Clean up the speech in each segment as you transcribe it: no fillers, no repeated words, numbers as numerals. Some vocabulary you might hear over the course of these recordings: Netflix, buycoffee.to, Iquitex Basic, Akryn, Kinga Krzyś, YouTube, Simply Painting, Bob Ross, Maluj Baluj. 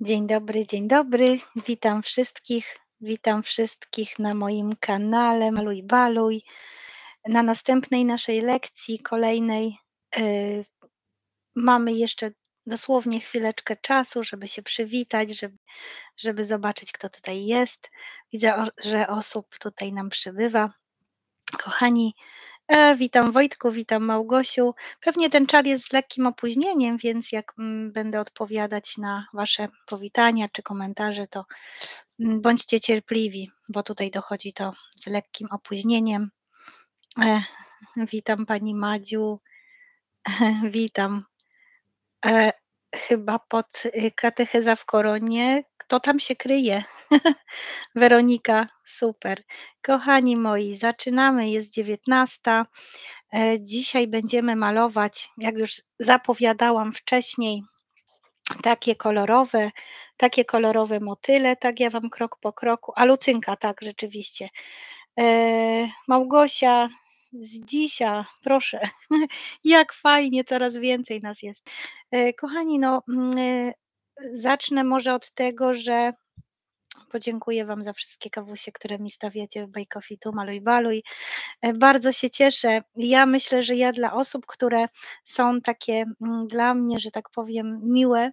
Dzień dobry, witam wszystkich na moim kanale Maluj Baluj. Na następnej naszej lekcji, kolejnej, mamy jeszcze dosłownie chwileczkę czasu, żeby się przywitać, żeby zobaczyć, kto tutaj jest. Widzę, że osób tutaj nam przybywa. Kochani, witam Wojtku, witam Małgosiu. Pewnie ten czat jest z lekkim opóźnieniem, więc jak będę odpowiadać na wasze powitania czy komentarze, to bądźcie cierpliwi, bo tutaj dochodzi to z lekkim opóźnieniem. Witam pani Madziu, witam. Chyba pod katecheza w koronie. Kto tam się kryje? Weronika, super. Kochani moi, zaczynamy, jest 19. Dzisiaj będziemy malować, jak już zapowiadałam wcześniej, takie kolorowe motyle, tak ja wam krok po kroku, a Lucynka, tak, rzeczywiście. Małgosia, z dzisiaj, proszę, jak fajnie, coraz więcej nas jest. Kochani, no zacznę może od tego, że podziękuję wam za wszystkie kawusie, które mi stawiacie w buycoffee.to, Maluj Baluj. Bardzo się cieszę. Ja myślę, że ja dla osób, które są takie dla mnie, że tak powiem, miłe,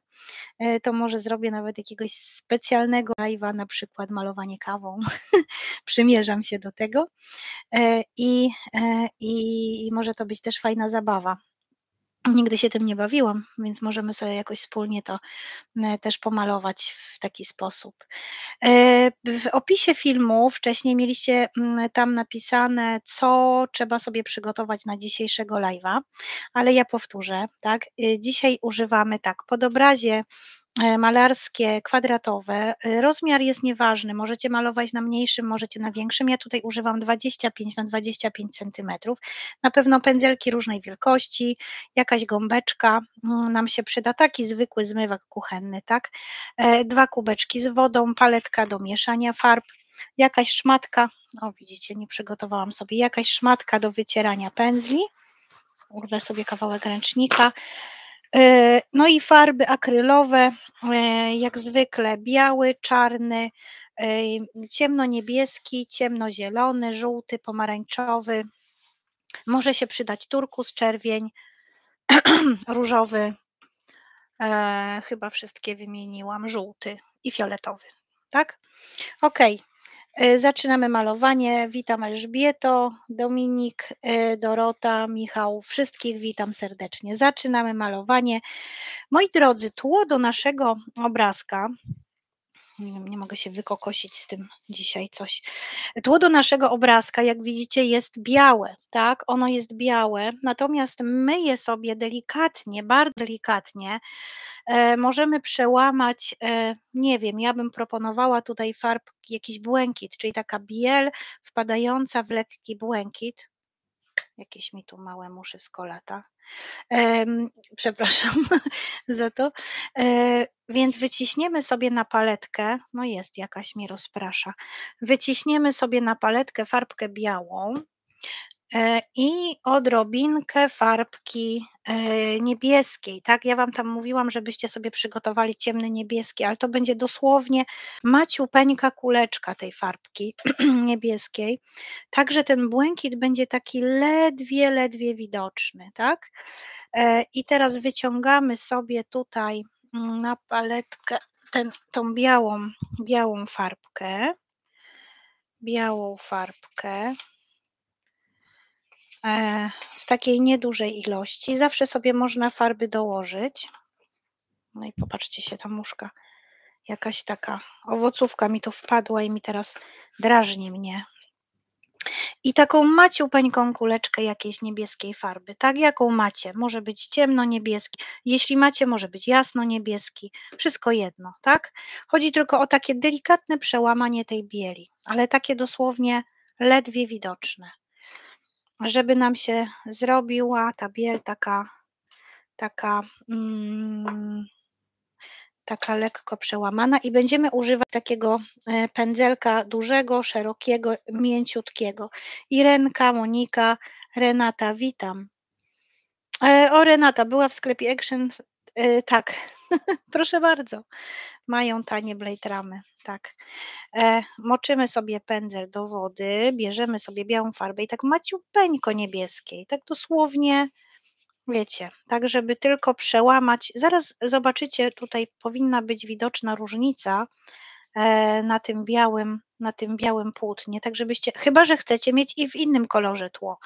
to może zrobię nawet jakiegoś specjalnego live'a, na przykład malowanie kawą. Przymierzam się do tego. I może to być też fajna zabawa. Nigdy się tym nie bawiłam, więc możemy sobie jakoś wspólnie to też pomalować w taki sposób. W opisie filmu wcześniej mieliście tam napisane, co trzeba sobie przygotować na dzisiejszego live'a, ale ja powtórzę, tak? Dzisiaj używamy tak, podobrazie malarskie, kwadratowe, rozmiar jest nieważny, możecie malować na mniejszym, możecie na większym, ja tutaj używam 25 na 25 cm, na pewno pędzelki różnej wielkości, jakaś gąbeczka, nam się przyda taki zwykły zmywak kuchenny, tak? Dwa kubeczki z wodą, paletka do mieszania farb, jakaś szmatka, o widzicie, nie przygotowałam sobie, jakaś szmatka do wycierania pędzli, urwę sobie kawałek ręcznika. No i farby akrylowe, jak zwykle biały, czarny, ciemnoniebieski, ciemnozielony, żółty, pomarańczowy. Może się przydać turkus, czerwień, różowy, chyba wszystkie wymieniłam, żółty i fioletowy, tak? Ok, zaczynamy malowanie. Witam Elżbieto, Dominik, Dorota, Michał. Wszystkich witam serdecznie. Zaczynamy malowanie. Moi drodzy, tło do naszego obrazka, nie wiem, nie mogę się wykokosić z tym dzisiaj coś. Tło do naszego obrazka, jak widzicie, jest białe, tak? Ono jest białe, natomiast my je sobie delikatnie, bardzo delikatnie możemy przełamać, nie wiem, ja bym proponowała tutaj farb jakiś błękit, czyli taka biel wpadająca w lekki błękit. Jakieś mi tu małe muszy z kolata. Przepraszam za to. Więc wyciśniemy sobie na paletkę, no jest jakaś mi rozprasza, wyciśniemy sobie na paletkę farbkę białą i odrobinkę farbki niebieskiej, tak? Ja wam tam mówiłam, żebyście sobie przygotowali ciemny niebieski, ale to będzie dosłownie maciupeńka kuleczka tej farbki niebieskiej, także ten błękit będzie taki ledwie, ledwie widoczny, tak? I teraz wyciągamy sobie tutaj na paletkę tą białą farbkę, w takiej niedużej ilości. Zawsze sobie można farby dołożyć. No i popatrzcie się, ta muszka, jakaś taka owocówka mi tu wpadła i mi teraz drażni mnie. I taką maciupeńką kuleczkę jakiejś niebieskiej farby, tak jaką macie, może być ciemno-niebieski, jeśli macie, może być jasno-niebieski, wszystko jedno, tak? Chodzi tylko o takie delikatne przełamanie tej bieli, ale takie dosłownie ledwie widoczne, żeby nam się zrobiła ta biel taka lekko przełamana i będziemy używać takiego pędzelka dużego, szerokiego, mięciutkiego. Irenka, Monika, Renata, witam. O, Renata była w sklepie Action Tak, proszę bardzo, mają tanie blade ramy, tak. Moczymy sobie pędzel do wody, bierzemy sobie białą farbę i tak maciupeńko niebieskiej, tak dosłownie, wiecie, tak żeby tylko przełamać. Zaraz zobaczycie, tutaj powinna być widoczna różnica na tym białym płótnie, tak żebyście, chyba że chcecie mieć i w innym kolorze tło,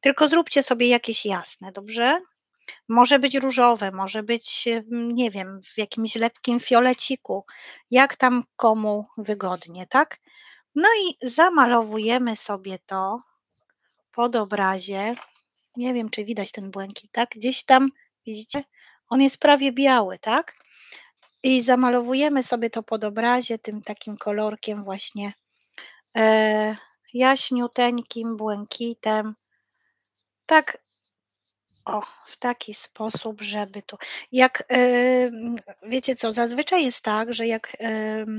tylko zróbcie sobie jakieś jasne, dobrze? Może być różowe, może być, nie wiem, w jakimś lekkim fioleciku, jak tam komu wygodnie, tak? No i zamalowujemy sobie to pod obrazie. Nie wiem, czy widać ten błękit, tak? Gdzieś tam, widzicie? On jest prawie biały, tak? I zamalowujemy sobie to pod obrazie tym takim kolorkiem właśnie jaśniuteńkim, błękitem, tak. O, w taki sposób, żeby tu, jak, wiecie co, zazwyczaj jest tak, że jak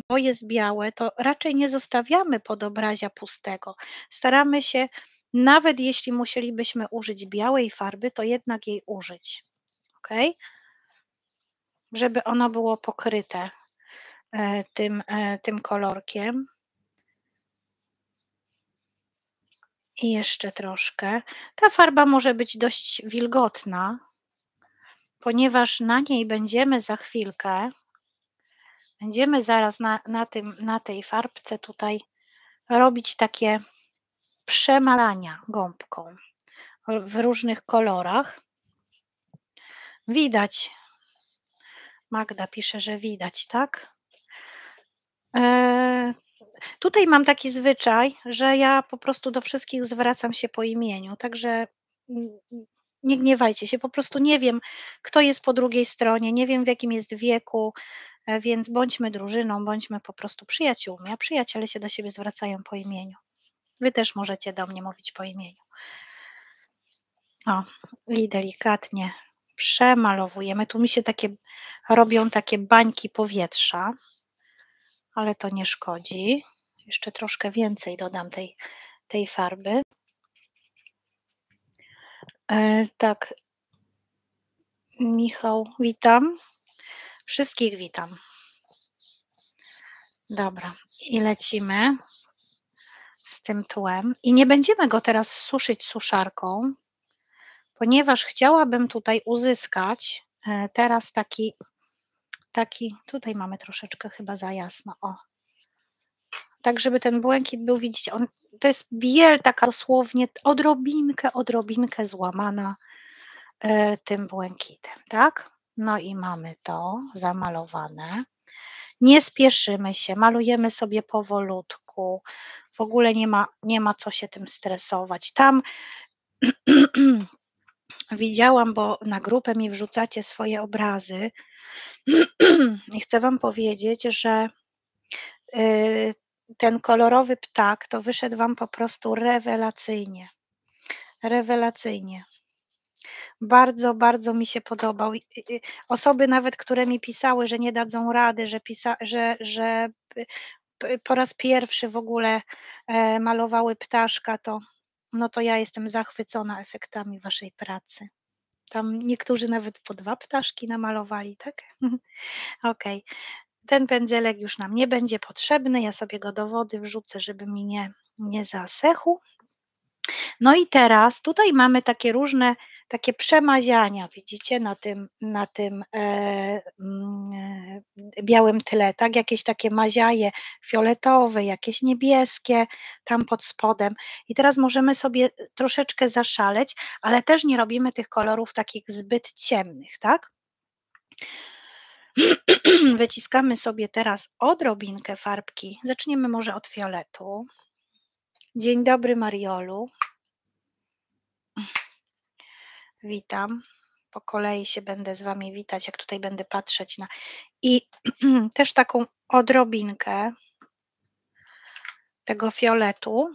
to jest białe, to raczej nie zostawiamy podobrazia pustego. Staramy się, nawet jeśli musielibyśmy użyć białej farby, to jednak jej użyć, ok? Żeby ono było pokryte tym kolorkiem. I jeszcze troszkę. Ta farba może być dość wilgotna, ponieważ na niej będziemy za chwilkę, będziemy zaraz na tej farbce tutaj robić takie przemalania gąbką w różnych kolorach. Widać, Magda pisze, że widać, tak? Tutaj mam taki zwyczaj, że ja po prostu do wszystkich zwracam się po imieniu, także nie gniewajcie się, po prostu nie wiem, kto jest po drugiej stronie, nie wiem, w jakim jest wieku, więc bądźmy drużyną, bądźmy po prostu przyjaciółmi, a przyjaciele się do siebie zwracają po imieniu. Wy też możecie do mnie mówić po imieniu. O, i delikatnie przemalowujemy. Tu mi się robią takie bańki powietrza. Ale to nie szkodzi. Jeszcze troszkę więcej dodam tej farby. Tak, Michał, witam. Wszystkich witam. Dobra, i lecimy z tym tłem. I nie będziemy go teraz suszyć suszarką, ponieważ chciałabym tutaj uzyskać teraz taki, tutaj mamy troszeczkę chyba za jasno, o, tak żeby ten błękit był, widzicie, on, to jest biel taka dosłownie odrobinkę złamana tym błękitem, tak? No i mamy to zamalowane, nie spieszymy się, malujemy sobie powolutku, w ogóle nie ma co się tym stresować, tam widziałam, bo na grupę mi wrzucacie swoje obrazy i chcę wam powiedzieć, że ten kolorowy ptak to wyszedł wam po prostu rewelacyjnie. Rewelacyjnie. Bardzo, bardzo mi się podobał. Osoby nawet, które mi pisały, że nie dadzą rady, że po raz pierwszy w ogóle malowały ptaszka, to no to ja jestem zachwycona efektami waszej pracy. Tam niektórzy nawet po 2 ptaszki namalowali, tak? Okej. Ten pędzelek już nam nie będzie potrzebny, ja sobie go do wody wrzucę, żeby mi nie zasechł. No i teraz tutaj mamy takie różne, takie przemaziania, widzicie, na tym białym tle, tak? Jakieś takie maziaje fioletowe, jakieś niebieskie tam pod spodem. I teraz możemy sobie troszeczkę zaszaleć, ale też nie robimy tych kolorów takich zbyt ciemnych, tak? Wyciskamy sobie teraz odrobinkę farbki. Zaczniemy może od fioletu. Dzień dobry, Mariolu. Witam, po kolei się będę z wami witać, jak tutaj będę patrzeć na... I też taką odrobinkę tego fioletu.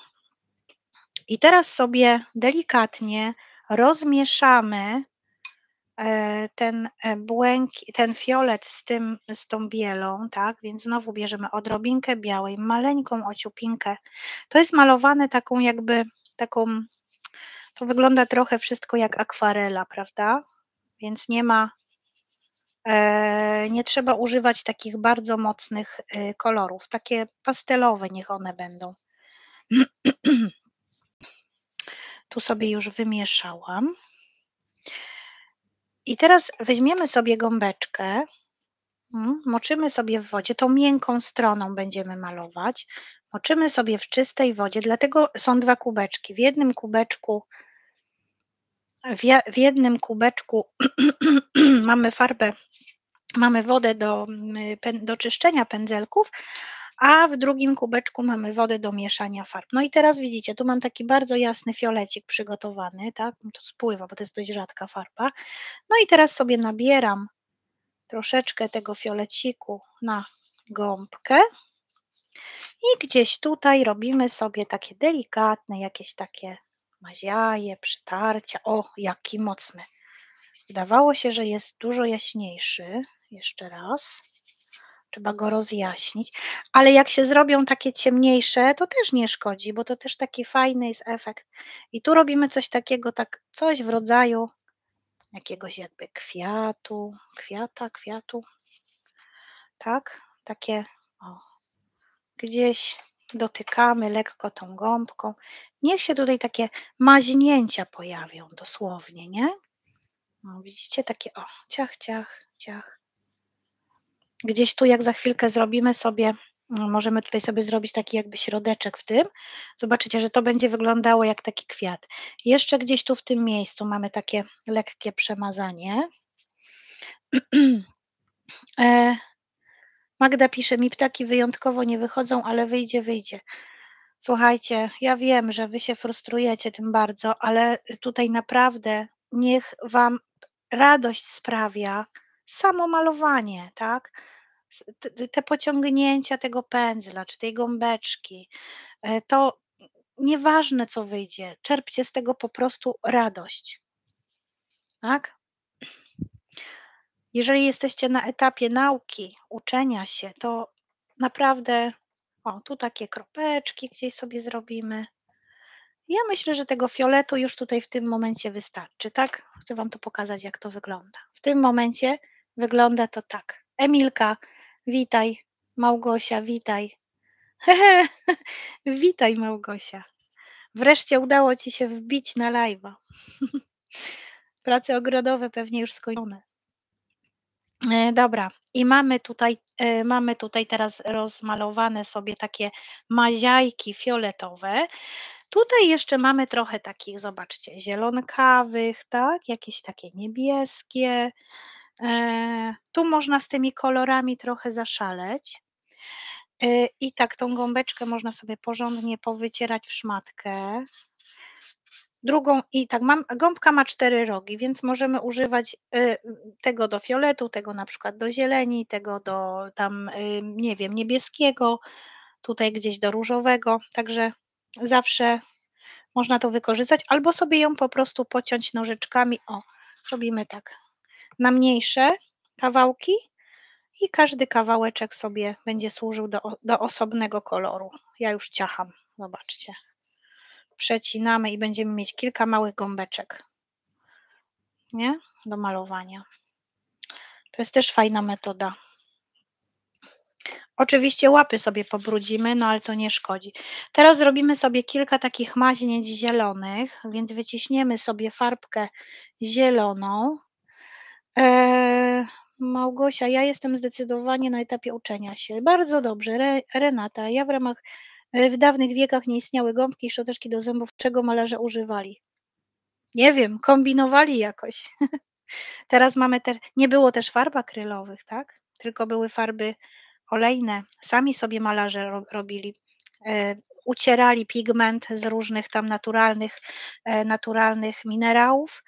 I teraz sobie delikatnie rozmieszamy ten fiolet z tą bielą, tak? Więc znowu bierzemy odrobinkę białej, maleńką ociupinkę. To jest malowane taką jakby, taką... To wygląda trochę wszystko jak akwarela, prawda? Więc nie ma Nie trzeba używać takich bardzo mocnych kolorów, takie pastelowe niech one będą. Tu sobie już wymieszałam. I teraz weźmiemy sobie gąbeczkę, moczymy sobie w wodzie, tą miękką stroną będziemy malować, moczymy sobie w czystej wodzie, dlatego są dwa kubeczki. W jednym kubeczku mamy farbę, mamy wodę do czyszczenia pędzelków, a w drugim kubeczku mamy wodę do mieszania farb. No i teraz widzicie, tu mam taki bardzo jasny fiolecik przygotowany, tak? To spływa, bo to jest dość rzadka farba. No i teraz sobie nabieram troszeczkę tego fioleciku na gąbkę i gdzieś tutaj robimy sobie takie delikatne, jakieś takie maziaje, przytarcia. O, jaki mocny. Wydawało się, że jest dużo jaśniejszy. Jeszcze raz. Trzeba go rozjaśnić. Ale jak się zrobią takie ciemniejsze, to też nie szkodzi, bo to też taki fajny jest efekt. I tu robimy coś takiego, tak coś w rodzaju jakiegoś jakby kwiatu. Tak? Takie o, gdzieś dotykamy lekko tą gąbką. Niech się tutaj takie maźnięcia pojawią dosłownie, nie? No, widzicie? Takie o, ciach, ciach, ciach. Gdzieś tu jak za chwilkę zrobimy sobie, no, możemy tutaj sobie zrobić taki jakby środeczek w tym. Zobaczycie, że to będzie wyglądało jak taki kwiat. Jeszcze gdzieś tu w tym miejscu mamy takie lekkie przemazanie. Magda pisze, mi ptaki wyjątkowo nie wychodzą, ale wyjdzie. Słuchajcie, ja wiem, że wy się frustrujecie tym bardzo, ale tutaj naprawdę niech wam radość sprawia samo malowanie, tak? Te pociągnięcia tego pędzla, czy tej gąbeczki, to nieważne co wyjdzie, czerpcie z tego po prostu radość, tak? Jeżeli jesteście na etapie nauki, uczenia się, to naprawdę, o, tu takie kropeczki gdzieś sobie zrobimy. Ja myślę, że tego fioletu już tutaj w tym momencie wystarczy, tak? Chcę wam to pokazać, jak to wygląda. W tym momencie wygląda to tak. Emilka, witaj. Małgosia, witaj. Witaj, Małgosia. Wreszcie udało ci się wbić na live'a. Prace ogrodowe pewnie już skończone. Dobra, i mamy tutaj teraz rozmalowane sobie takie maziajki fioletowe. Tutaj jeszcze mamy trochę takich, zobaczcie, zielonkawych, tak? Jakieś takie niebieskie. Tu można z tymi kolorami trochę zaszaleć. I tak tą gąbeczkę można sobie porządnie powycierać w szmatkę. Drugą i tak, gąbka ma 4 rogi, więc możemy używać tego do fioletu, tego na przykład do zieleni, tego do tam, nie wiem, niebieskiego, tutaj gdzieś do różowego, także zawsze można to wykorzystać, albo sobie ją po prostu pociąć nożyczkami, o, robimy tak, na mniejsze kawałki i każdy kawałeczek sobie będzie służył do osobnego koloru. Ja już ciacham, zobaczcie. Przecinamy i będziemy mieć kilka małych gąbeczek, nie? Do malowania. To jest też fajna metoda. Oczywiście łapy sobie pobrudzimy, no ale to nie szkodzi. Teraz zrobimy sobie kilka takich maźnięć zielonych, więc wyciśniemy sobie farbkę zieloną. Małgosia, ja jestem zdecydowanie na etapie uczenia się. Bardzo dobrze, Renata, ja w dawnych wiekach nie istniały gąbki i szczoteczki do zębów. Czego malarze używali? Nie wiem, kombinowali jakoś. Teraz mamy też, nie było też farb akrylowych, tak? Tylko były farby olejne. Sami sobie malarze robili. Ucierali pigment z różnych tam naturalnych minerałów.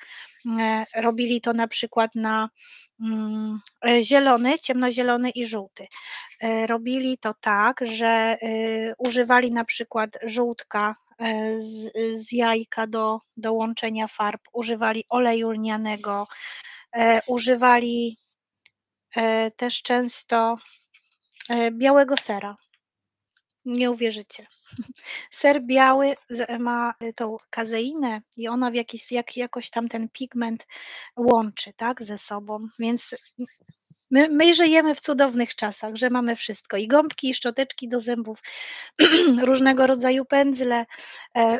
Robili to na przykład na zielony, ciemnozielony i żółty. Robili to tak, że używali na przykład żółtka z jajka do łączenia farb, używali oleju lnianego, używali też często białego sera. Nie uwierzycie. Ser biały ma tą kazeinę i ona jakoś tam ten pigment łączy, tak, ze sobą, więc My żyjemy w cudownych czasach, że mamy wszystko, i gąbki, i szczoteczki do zębów, różnego rodzaju pędzle,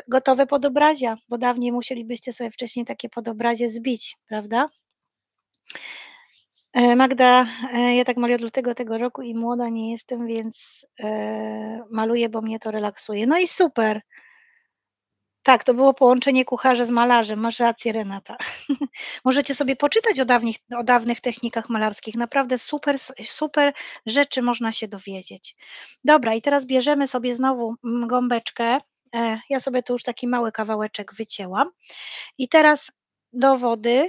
gotowe podobrazia, bo dawniej musielibyście sobie wcześniej takie podobrazie zbić, prawda? Magda, ja tak maluję od tego roku i młoda nie jestem, więc maluję, bo mnie to relaksuje. No i super. Tak, to było połączenie kucharza z malarzem. Masz rację, Renata. Możecie sobie poczytać o dawnych technikach malarskich. Naprawdę super, super rzeczy można się dowiedzieć. Dobra, i teraz bierzemy sobie znowu gąbeczkę. Ja sobie tu już taki mały kawałeczek wycięłam. I teraz do wody,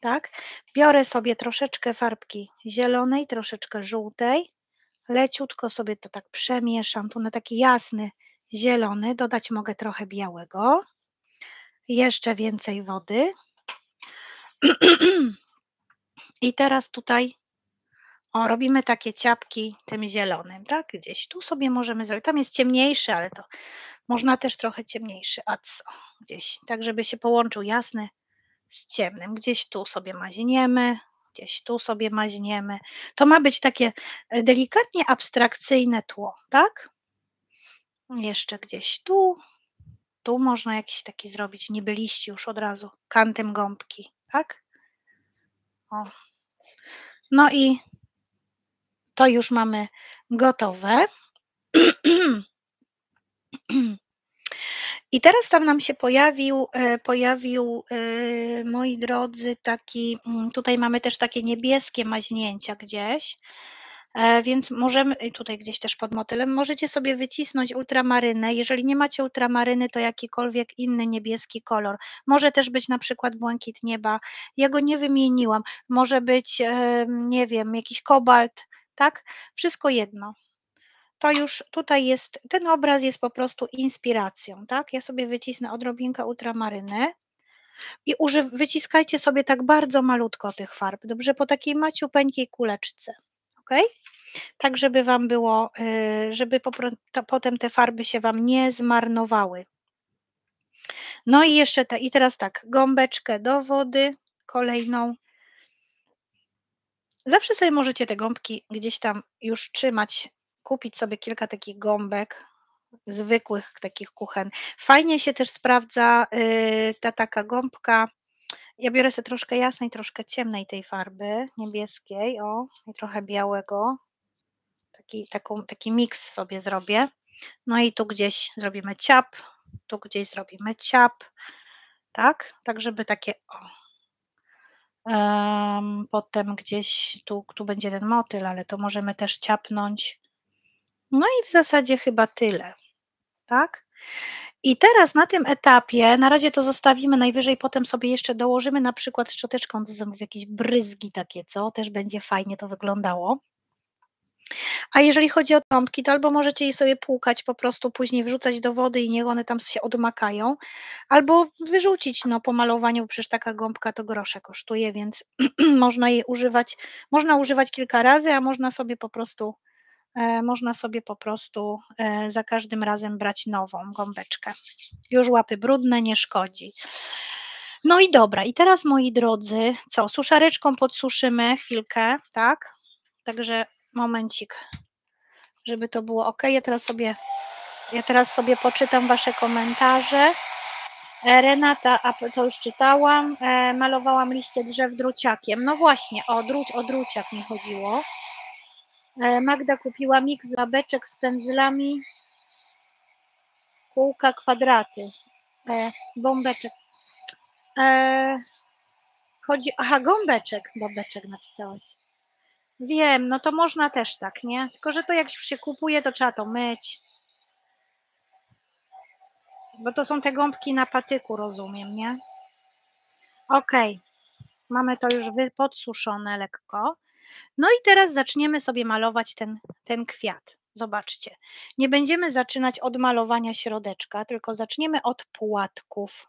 tak, biorę sobie troszeczkę farbki zielonej, troszeczkę żółtej. Leciutko sobie to tak przemieszam. Tu na taki jasny zielony, dodać mogę trochę białego, jeszcze więcej wody i teraz tutaj robimy takie ciapki tym zielonym, tak? Gdzieś tu sobie możemy zrobić, tam jest ciemniejszy, ale to można też trochę ciemniejszy, a co? Gdzieś, tak żeby się połączył jasny z ciemnym, gdzieś tu sobie maźniemy, gdzieś tu sobie maźniemy, to ma być takie delikatnie abstrakcyjne tło, tak? Jeszcze gdzieś tu, tu można jakiś taki zrobić, niby liści już od razu, kantem gąbki, tak? O. No i to już mamy gotowe. I teraz tam nam się pojawił, moi drodzy, taki, tutaj mamy też takie niebieskie maźnięcia gdzieś. Więc możemy, tutaj gdzieś też pod motylem, możecie sobie wycisnąć ultramarynę. Jeżeli nie macie ultramaryny, to jakikolwiek inny niebieski kolor. Może też być na przykład błękit nieba. Ja go nie wymieniłam. Może być, nie wiem, jakiś kobalt, tak? Wszystko jedno. To już tutaj jest, ten obraz jest po prostu inspiracją, tak? Ja sobie wycisnę odrobinkę ultramaryny. I wyciskajcie sobie tak bardzo malutko tych farb. Dobrze? Po takiej maciupeńkiej kuleczce. Okay? Tak, żeby wam było, żeby potem te farby się wam nie zmarnowały. No i jeszcze i teraz tak, gąbeczkę do wody, kolejną. Zawsze sobie możecie te gąbki gdzieś tam już trzymać, kupić sobie kilka takich gąbek, zwykłych takich kuchen. Fajnie się też sprawdza ta taka gąbka. Ja biorę sobie troszkę jasnej, troszkę ciemnej tej farby, niebieskiej, o, i trochę białego. Taki miks sobie zrobię. No i tu gdzieś zrobimy ciap, tu gdzieś zrobimy ciap, tak? Tak, żeby takie, o. Potem gdzieś, tu będzie ten motyl, ale to możemy też ciapnąć. No i w zasadzie chyba tyle, tak? I teraz na tym etapie, na razie to zostawimy, najwyżej potem sobie jeszcze dołożymy na przykład szczoteczką do zębów jakieś bryzgi takie, co? Też będzie fajnie to wyglądało. A jeżeli chodzi o gąbki, to albo możecie je sobie płukać, po prostu później wrzucać do wody i niech one tam się odmakają, albo wyrzucić, no po malowaniu, przecież taka gąbka to grosze kosztuje, więc można jej używać, można używać kilka razy, a można sobie po prostu za każdym razem brać nową gąbeczkę. Już łapy brudne, nie szkodzi. No i dobra, i teraz, moi drodzy, co? Suszareczką podsuszymy chwilkę, tak? Także momencik, żeby to było ok. Ja teraz sobie poczytam wasze komentarze. Renata, a to już czytałam, malowałam liście drzew druciakiem. No właśnie, o druciak mi chodziło. Magda kupiła miks babeczek z pędzlami, kółka, kwadraty, bombeczek. Aha, gąbeczek, babeczek napisałaś. Wiem, no to można też tak, nie? Tylko, że to jak już się kupuje, to trzeba to myć. Bo to są te gąbki na patyku, rozumiem, nie? Okej, mamy to już podsuszone lekko. No i teraz zaczniemy sobie malować ten kwiat. Zobaczcie, nie będziemy zaczynać od malowania środeczka, tylko zaczniemy od płatków.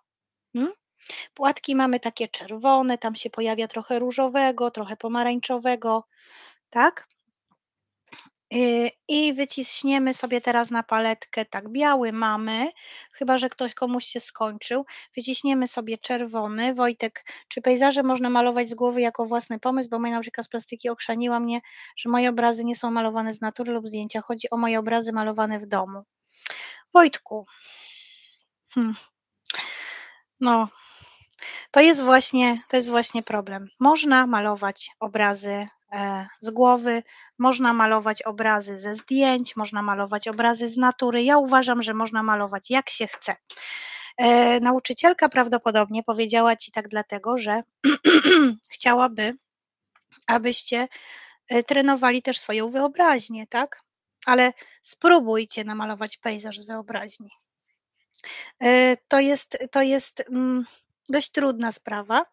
Płatki mamy takie czerwone, tam się pojawia trochę różowego, trochę pomarańczowego, tak? I wyciśniemy sobie teraz na paletkę, tak, biały mamy, chyba że ktoś komuś się skończył. Wyciśniemy sobie czerwony. Wojtek, czy pejzaże można malować z głowy jako własny pomysł? Bo moja nauczycielka z plastyki okrzaniła mnie, że moje obrazy nie są malowane z natury lub zdjęcia. Chodzi o moje obrazy malowane w domu. Wojtku, no, to jest właśnie problem. Można malować obrazy z głowy, można malować obrazy ze zdjęć, można malować obrazy z natury. Ja uważam, że można malować jak się chce. Nauczycielka prawdopodobnie powiedziała Ci tak dlatego, że chciałaby, abyście trenowali też swoją wyobraźnię, tak? Ale spróbujcie namalować pejzaż z wyobraźni. To jest dość trudna sprawa,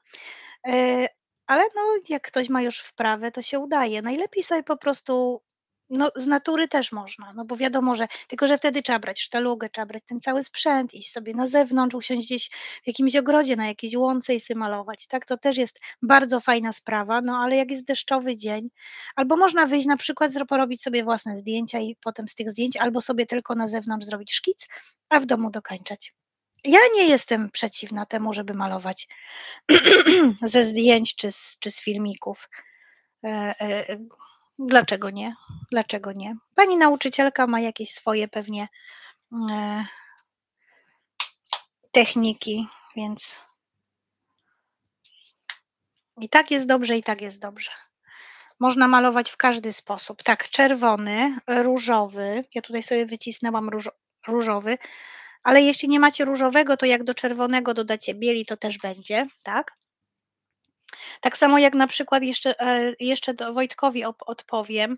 ale no, jak ktoś ma już wprawę, to się udaje. Najlepiej sobie po prostu, no, z natury też można, no bo wiadomo, że tylko, że wtedy trzeba brać sztalugę, trzeba brać ten cały sprzęt, iść sobie na zewnątrz, usiąść gdzieś w jakimś ogrodzie, na jakiejś łące i sobie malować, tak? To też jest bardzo fajna sprawa, no ale jak jest deszczowy dzień, albo można wyjść na przykład, porobić sobie własne zdjęcia i potem z tych zdjęć, albo sobie tylko na zewnątrz zrobić szkic, a w domu dokończać. Ja nie jestem przeciwna temu, żeby malować ze zdjęć czy z filmików. Dlaczego nie? Dlaczego nie? Pani nauczycielka ma jakieś swoje pewnie techniki, więc i tak jest dobrze, i tak jest dobrze. Można malować w każdy sposób. Tak, czerwony, różowy. Ja tutaj sobie wycisnęłam różowy. Ale jeśli nie macie różowego, to jak do czerwonego dodacie bieli, to też będzie, tak? Tak samo jak na przykład, jeszcze do Wojtkowi odpowiem,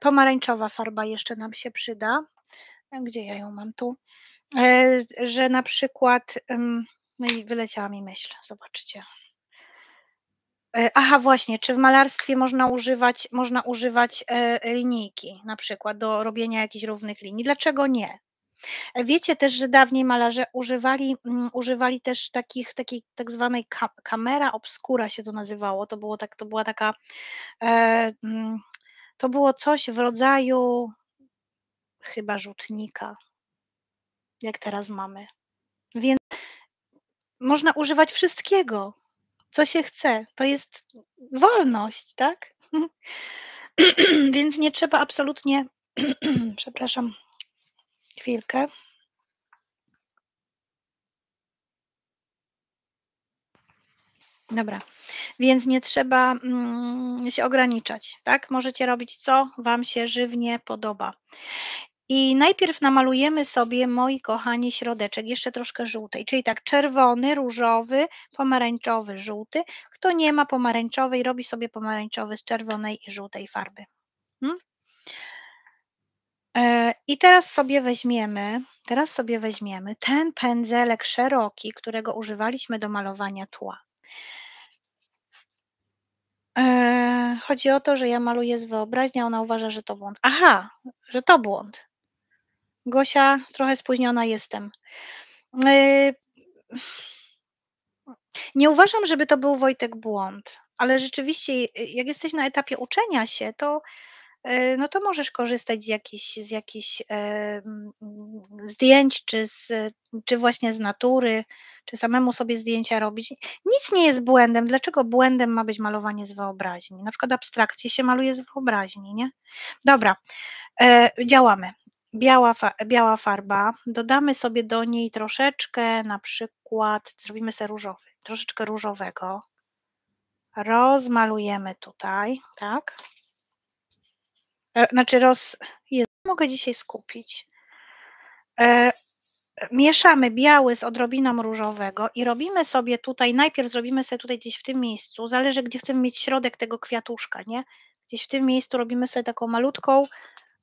pomarańczowa farba jeszcze nam się przyda. Gdzie ja ją mam? Tu. Że na przykład, no i wyleciała mi myśl, zobaczcie. Aha, właśnie, czy w malarstwie można używać linijki na przykład do robienia jakichś równych linii? Dlaczego nie? Wiecie też, że dawniej malarze używali też takiej tak zwanej kamera obskura się to nazywało. To było coś w rodzaju chyba rzutnika, jak teraz mamy. Więc można używać wszystkiego, co się chce. To jest wolność, tak? Więc nie trzeba absolutnie, przepraszam, chwilkę. Dobra, więc nie trzeba się ograniczać, tak? Możecie robić, co Wam się żywnie podoba. I najpierw namalujemy sobie, moi kochani, środeczek, jeszcze troszkę żółtej, czyli tak czerwony, różowy, pomarańczowy, żółty. Kto nie ma pomarańczowej, robi sobie pomarańczowy z czerwonej i żółtej farby. I teraz sobie weźmiemy ten pędzelek szeroki, którego używaliśmy do malowania tła. Chodzi o to, że ja maluję z wyobraźni, a ona uważa, że to błąd. Aha, że to błąd. Gosia, trochę spóźniona jestem. Nie uważam, żeby to był, Wojtek, błąd, ale rzeczywiście, jak jesteś na etapie uczenia się, to no to możesz korzystać z jakichś zdjęć, czy właśnie z natury, czy samemu sobie zdjęcia robić. Nic nie jest błędem. Dlaczego błędem ma być malowanie z wyobraźni? Na przykład abstrakcje się maluje z wyobraźni, nie? Dobra, działamy. Biała farba, dodamy sobie do niej troszeczkę, na przykład zrobimy sobie różowy, troszeczkę różowego. Rozmalujemy tutaj, tak? Znaczy mogę dzisiaj skupić. Mieszamy biały z odrobiną różowego i robimy sobie tutaj, najpierw zrobimy sobie tutaj gdzieś w tym miejscu, zależy gdzie chcemy mieć środek tego kwiatuszka, nie? Gdzieś w tym miejscu robimy sobie taką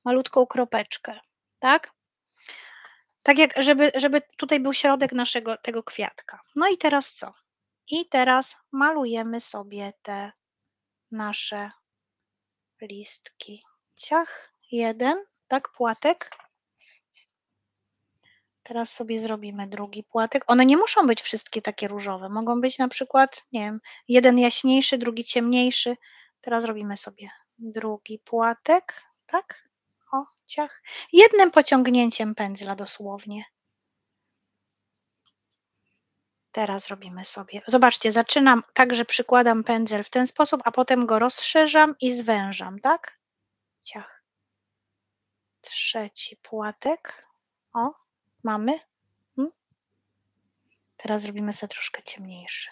malutką kropeczkę, tak? Tak jak, żeby tutaj był środek naszego tego kwiatka. No i teraz co? I teraz malujemy sobie te nasze listki. Ciach, jeden, tak, płatek. Teraz sobie zrobimy drugi płatek. One nie muszą być wszystkie takie różowe. Mogą być na przykład, nie wiem, jeden jaśniejszy, drugi ciemniejszy. Teraz robimy sobie drugi płatek, tak? O, ciach. Jednym pociągnięciem pędzla dosłownie. Teraz robimy sobie. Zobaczcie, zaczynam tak, że przykładam pędzel w ten sposób, a potem go rozszerzam i zwężam, tak? Ciach. Trzeci płatek. O, mamy. Teraz zrobimy sobie troszkę ciemniejszy.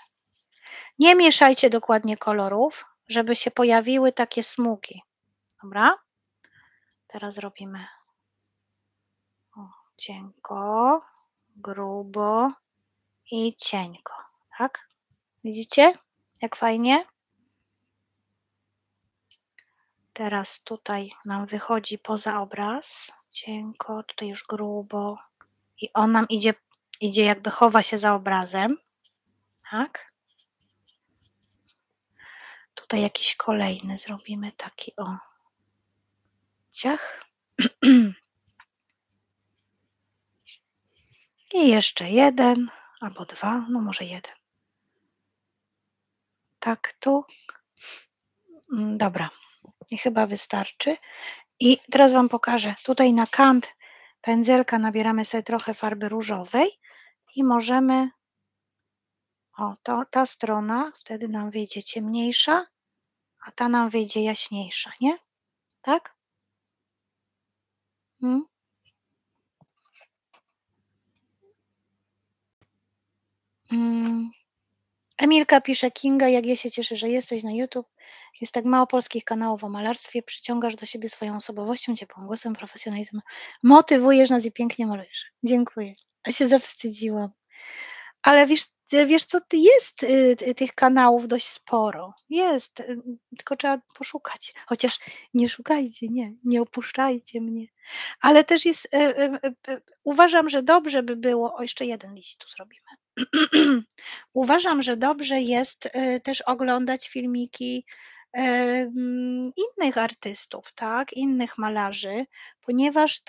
Nie mieszajcie dokładnie kolorów, żeby się pojawiły takie smugi. Dobra? Teraz robimy o, cienko, grubo i cienko. Tak? Widzicie? Jak fajnie? Teraz tutaj nam wychodzi poza obraz. Cienko, tutaj już grubo. I on nam idzie jakby chowa się za obrazem. Tak? Tutaj jakiś kolejny zrobimy taki o ciach. I jeszcze jeden albo dwa, no może jeden. Tak tu. Dobra. I chyba wystarczy. I teraz Wam pokażę. Tutaj na kant pędzelka nabieramy sobie trochę farby różowej i możemy... O, to ta strona wtedy nam wyjdzie ciemniejsza, a ta nam wyjdzie jaśniejsza, nie? Tak? Emilka pisze, Kinga, jak ja się cieszę, że jesteś na YouTube. Jest tak mało polskich kanałów o malarstwie, przyciągasz do siebie swoją osobowością, ciepłym głosem, profesjonalizmem, motywujesz nas i pięknie malujesz. Dziękuję. A się zawstydziłam. Ale wiesz co, jest tych kanałów dość sporo, jest, tylko trzeba poszukać, chociaż nie szukajcie, nie opuszczajcie mnie, ale też jest, uważam, że dobrze by było, o jeszcze jeden liść tu zrobimy, uważam, że dobrze jest też oglądać filmiki innych artystów, tak, innych malarzy, ponieważ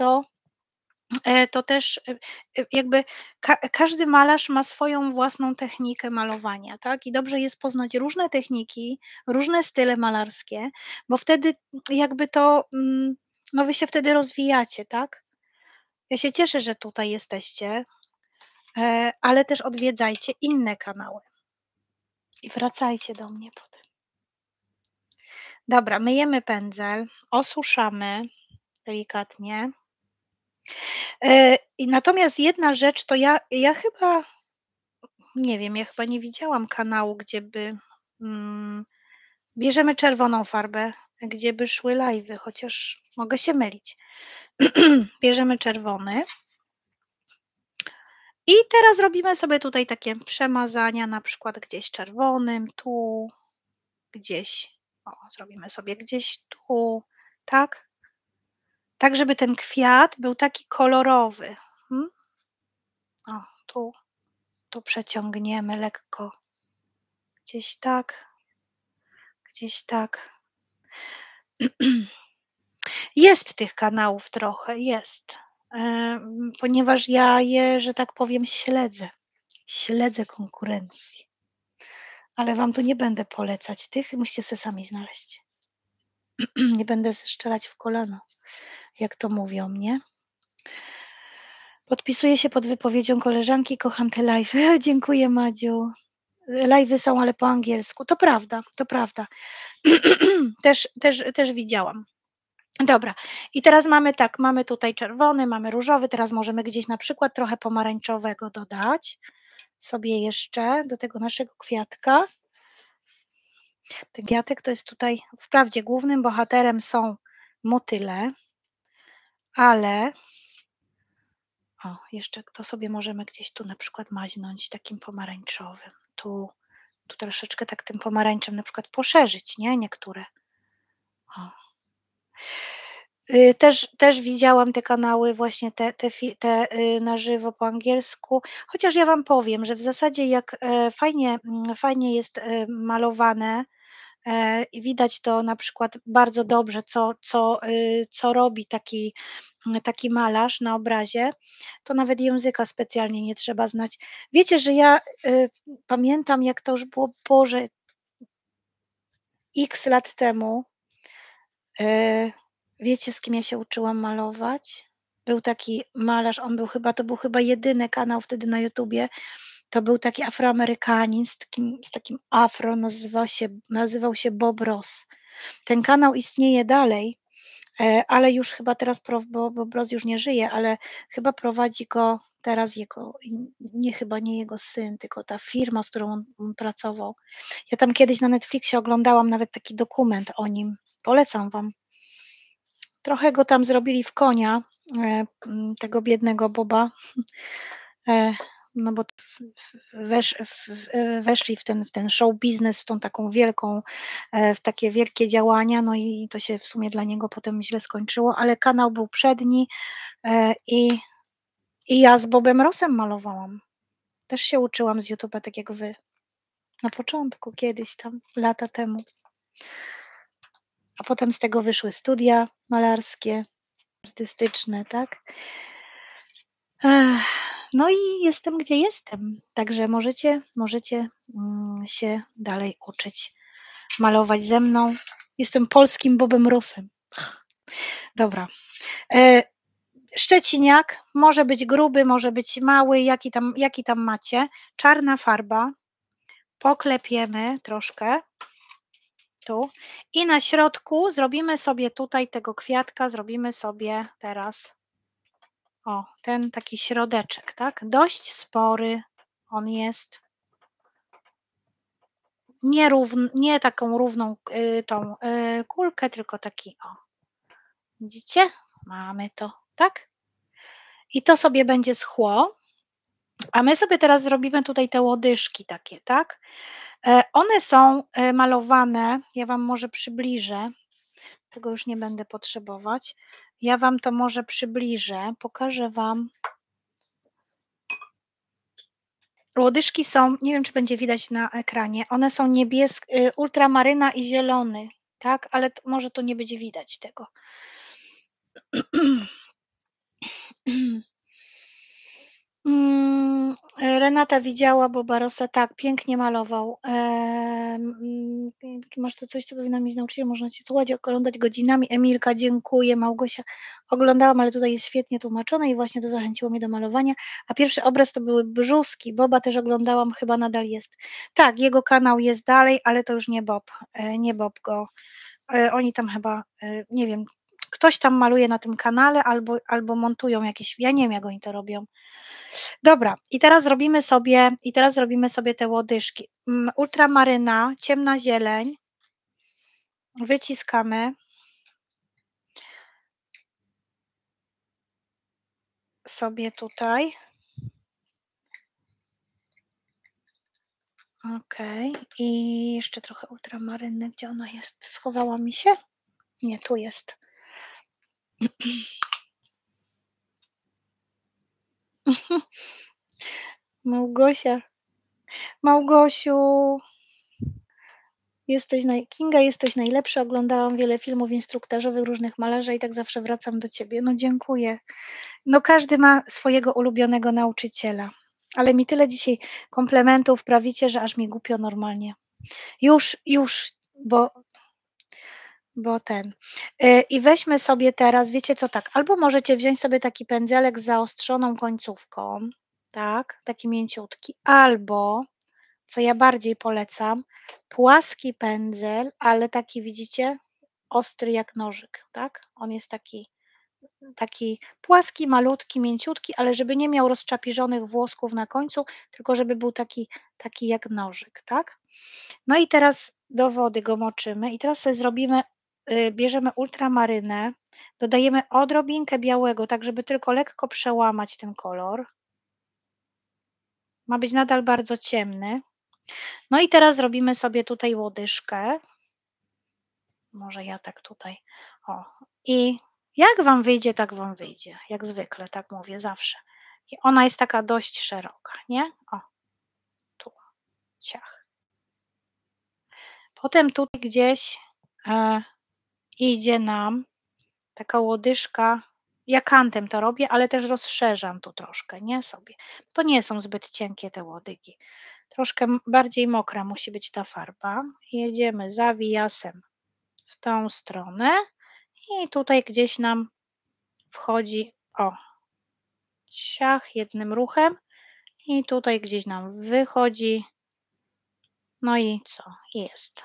to też jakby każdy malarz ma swoją własną technikę malowania, tak? I dobrze jest poznać różne techniki, różne style malarskie, bo wtedy jakby to, no wy się wtedy rozwijacie, tak? Ja się cieszę, że tutaj jesteście, ale też odwiedzajcie inne kanały i wracajcie do mnie potem. Dobra, myjemy pędzel, osuszamy delikatnie. Natomiast jedna rzecz, to ja chyba nie wiem, ja chyba nie widziałam kanału, gdzie by bierzemy czerwoną farbę, gdzie by szły live'y, chociaż mogę się mylić. Bierzemy czerwony i teraz robimy sobie tutaj takie przemazania, na przykład gdzieś czerwonym, tu, gdzieś, o, zrobimy sobie gdzieś tu, tak? Tak, żeby ten kwiat był taki kolorowy. O, tu przeciągniemy lekko. Gdzieś tak. Gdzieś tak. Jest tych kanałów trochę, jest. Ponieważ ja je, że tak powiem, śledzę. Śledzę konkurencję. Ale Wam tu nie będę polecać tych, musicie sobie sami znaleźć. Nie będę strzelać w kolano, jak to mówią, nie? Podpisuję się pod wypowiedzią koleżanki, kocham te live'y. Dziękuję, Madziu. Live'y są, ale po angielsku. To prawda, to prawda. też widziałam. Dobra, i teraz mamy tak, mamy tutaj czerwony, mamy różowy, teraz możemy gdzieś na przykład trochę pomarańczowego dodać sobie jeszcze do tego naszego kwiatka. Ten kwiatek to jest tutaj, wprawdzie głównym bohaterem są motyle, ale o, jeszcze to sobie możemy gdzieś tu na przykład maźnąć takim pomarańczowym, tu troszeczkę tak tym pomarańczem na przykład poszerzyć, nie? Niektóre. O. Też widziałam te kanały właśnie te na żywo po angielsku, chociaż ja Wam powiem, że w zasadzie jak fajnie jest malowane i widać to na przykład bardzo dobrze, co robi taki malarz na obrazie, to nawet języka specjalnie nie trzeba znać. Wiecie, że ja pamiętam, jak to już było, Boże, x lat temu, Wiecie, z kim ja się uczyłam malować? Był taki malarz, to był chyba jedyny kanał wtedy na YouTubie. To był taki Afroamerykanin z takim afro, nazywał się Bob Ross. Ten kanał istnieje dalej, ale już chyba teraz, bo Bob Ross już nie żyje, ale chyba prowadzi go teraz nie jego syn, tylko ta firma, z którą on pracował. Ja tam kiedyś na Netflixie oglądałam nawet taki dokument o nim. Polecam wam. Trochę go tam zrobili w konia, tego biednego Boba, no bo weszli w ten show biznes, w takie wielkie działania, no i to się w sumie dla niego potem źle skończyło, ale kanał był przedni i ja z Bobem Rossem malowałam. Też się uczyłam z YouTube'a, tak jak wy. Na początku, kiedyś tam, lata temu. A potem z tego wyszły studia malarskie, artystyczne, tak? No i jestem, gdzie jestem. Także możecie się dalej uczyć malować ze mną. Jestem polskim Bobem Rossem. Dobra. Szczeciniak może być gruby, może być mały, jaki tam macie. Czarna farba. Poklepiemy troszkę. Tu. I na środku zrobimy sobie tutaj tego kwiatka, zrobimy sobie teraz ten taki środeczek, tak? Dość spory on jest. Nie taką równą tą kulkę, tylko taki Widzicie? Mamy to, tak? I to sobie będzie schło. A my sobie teraz zrobimy tutaj te łodyżki takie, tak? One są malowane, ja wam może przybliżę, tego już nie będę potrzebować, ja wam to może przybliżę, pokażę wam. Łodyżki są, nie wiem czy będzie widać na ekranie, one są niebieskie, ultramaryna i zielony, tak? Ale to, może to nie będzie widać tego. Renata widziała Boba Rossa, tak, pięknie malował. Masz to coś, co powinna mieć nauczyciel, można cię słuchać, oglądać godzinami. Emilka, dziękuję, Małgosia. Oglądałam, ale tutaj jest świetnie tłumaczone i właśnie to zachęciło mnie do malowania. A pierwszy obraz to były brzuski, Boba też oglądałam, chyba nadal jest. Tak, jego kanał jest dalej, ale to już nie Bob, go. Oni tam chyba, nie wiem, ktoś tam maluje na tym kanale albo montują jakieś, ja nie wiem jak oni to robią. Dobra, i teraz zrobimy sobie te łodyżki. Ultramaryna, ciemna zieleń, wyciskamy. Sobie tutaj. Okej, i jeszcze trochę ultramaryny, gdzie ona jest? Schowała mi się? Nie, tu jest. Małgosiu, Kinga, jesteś najlepsza, oglądałam wiele filmów instruktażowych różnych malarza i tak zawsze wracam do ciebie, no dziękuję. No każdy ma swojego ulubionego nauczyciela, ale mi tyle dzisiaj komplementów prawicie, że aż mi głupio normalnie. Już, bo ten. I weźmy sobie teraz, wiecie co, tak, albo możecie wziąć sobie taki pędzelek z zaostrzoną końcówką, tak, taki mięciutki, albo, co ja bardziej polecam, płaski pędzel, ale taki, widzicie, ostry jak nożyk, tak, on jest taki płaski, malutki, mięciutki, ale żeby nie miał rozczapiżonych włosków na końcu, tylko żeby był taki jak nożyk, tak. No i teraz do wody go moczymy i teraz sobie zrobimy, bierzemy ultramarynę, dodajemy odrobinkę białego, tak żeby tylko lekko przełamać ten kolor. Ma być nadal bardzo ciemny. No i teraz zrobimy sobie tutaj łodyżkę. Może ja tak tutaj. I jak wam wyjdzie, tak wam wyjdzie. Jak zwykle, tak mówię zawsze. I ona jest taka dość szeroka, nie? Tu, ciach. Potem tutaj gdzieś idzie nam taka łodyżka, ja kantem to robię, ale też rozszerzam tu troszkę, nie sobie. To nie są zbyt cienkie te łodygi. Troszkę bardziej mokra musi być ta farba. Jedziemy zawijasem w tą stronę I tutaj gdzieś nam wchodzi, o, ciach jednym ruchem i tutaj gdzieś nam wychodzi. No i co? Jest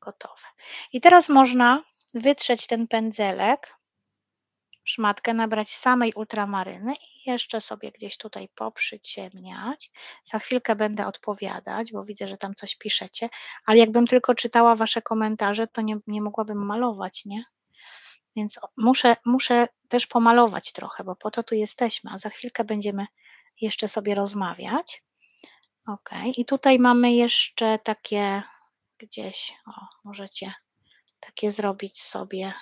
gotowe. I teraz można wytrzeć ten pędzelek, szmatkę, nabrać samej ultramaryny i jeszcze sobie gdzieś tutaj poprzyciemniać. Za chwilkę będę odpowiadać, bo widzę, że tam coś piszecie, ale jakbym tylko czytała wasze komentarze, to nie mogłabym malować, nie? Więc muszę też pomalować trochę, bo po to tu jesteśmy, a za chwilkę będziemy jeszcze sobie rozmawiać. Ok, i tutaj mamy jeszcze takie gdzieś, o, możecie takie zrobić sobie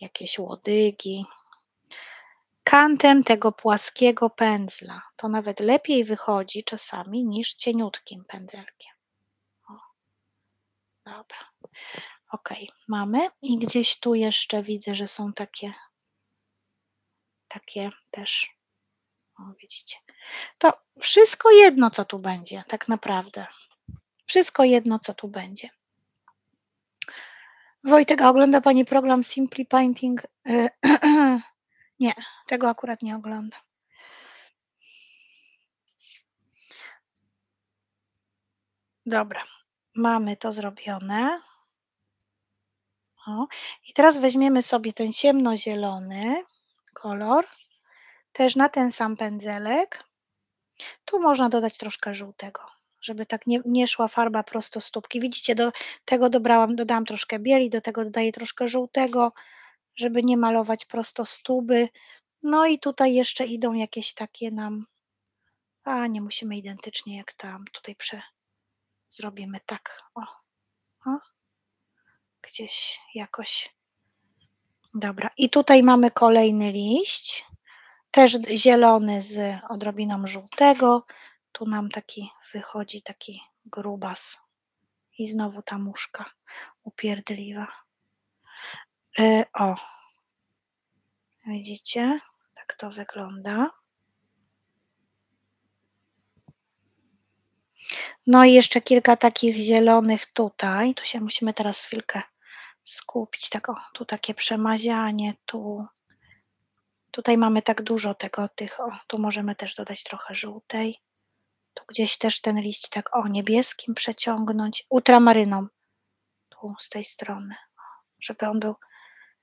jakieś łodygi. Kantem tego płaskiego pędzla to nawet lepiej wychodzi czasami niż cieniutkim pędzelkiem. O. Dobra, ok, mamy i gdzieś tu jeszcze widzę, że są takie też, o, widzicie, to wszystko jedno, co tu będzie, tak naprawdę, wszystko jedno, co tu będzie. Wojtek, a ogląda Pani program Simply Painting? Nie, tego akurat nie oglądam. Dobra, mamy to zrobione. O, i teraz weźmiemy sobie ten ciemnozielony kolor, też na ten sam pędzelek. Tu można dodać troszkę żółtego, żeby tak nie szła farba prosto z tubki. Widzicie, do tego dodałam troszkę bieli, do tego dodaję troszkę żółtego, żeby nie malować prosto z tuby. No i tutaj jeszcze idą jakieś takie nam, a nie musimy identycznie jak tam, tutaj zrobimy tak, o, o, gdzieś jakoś. Dobra, i tutaj mamy kolejny liść, też zielony z odrobiną żółtego. Tu nam taki wychodzi, taki grubas. I znowu ta muszka upierdliwa. O, widzicie, tak to wygląda. No i jeszcze kilka takich zielonych tutaj. Tu się musimy teraz chwilkę skupić. Tak, o, tu takie przemazianie, tu. Tutaj mamy tak dużo tego, tych, o, tu możemy też dodać trochę żółtej. Tu gdzieś też ten liść tak, o, niebieskim przeciągnąć, ultramaryną, tu z tej strony, żeby on był,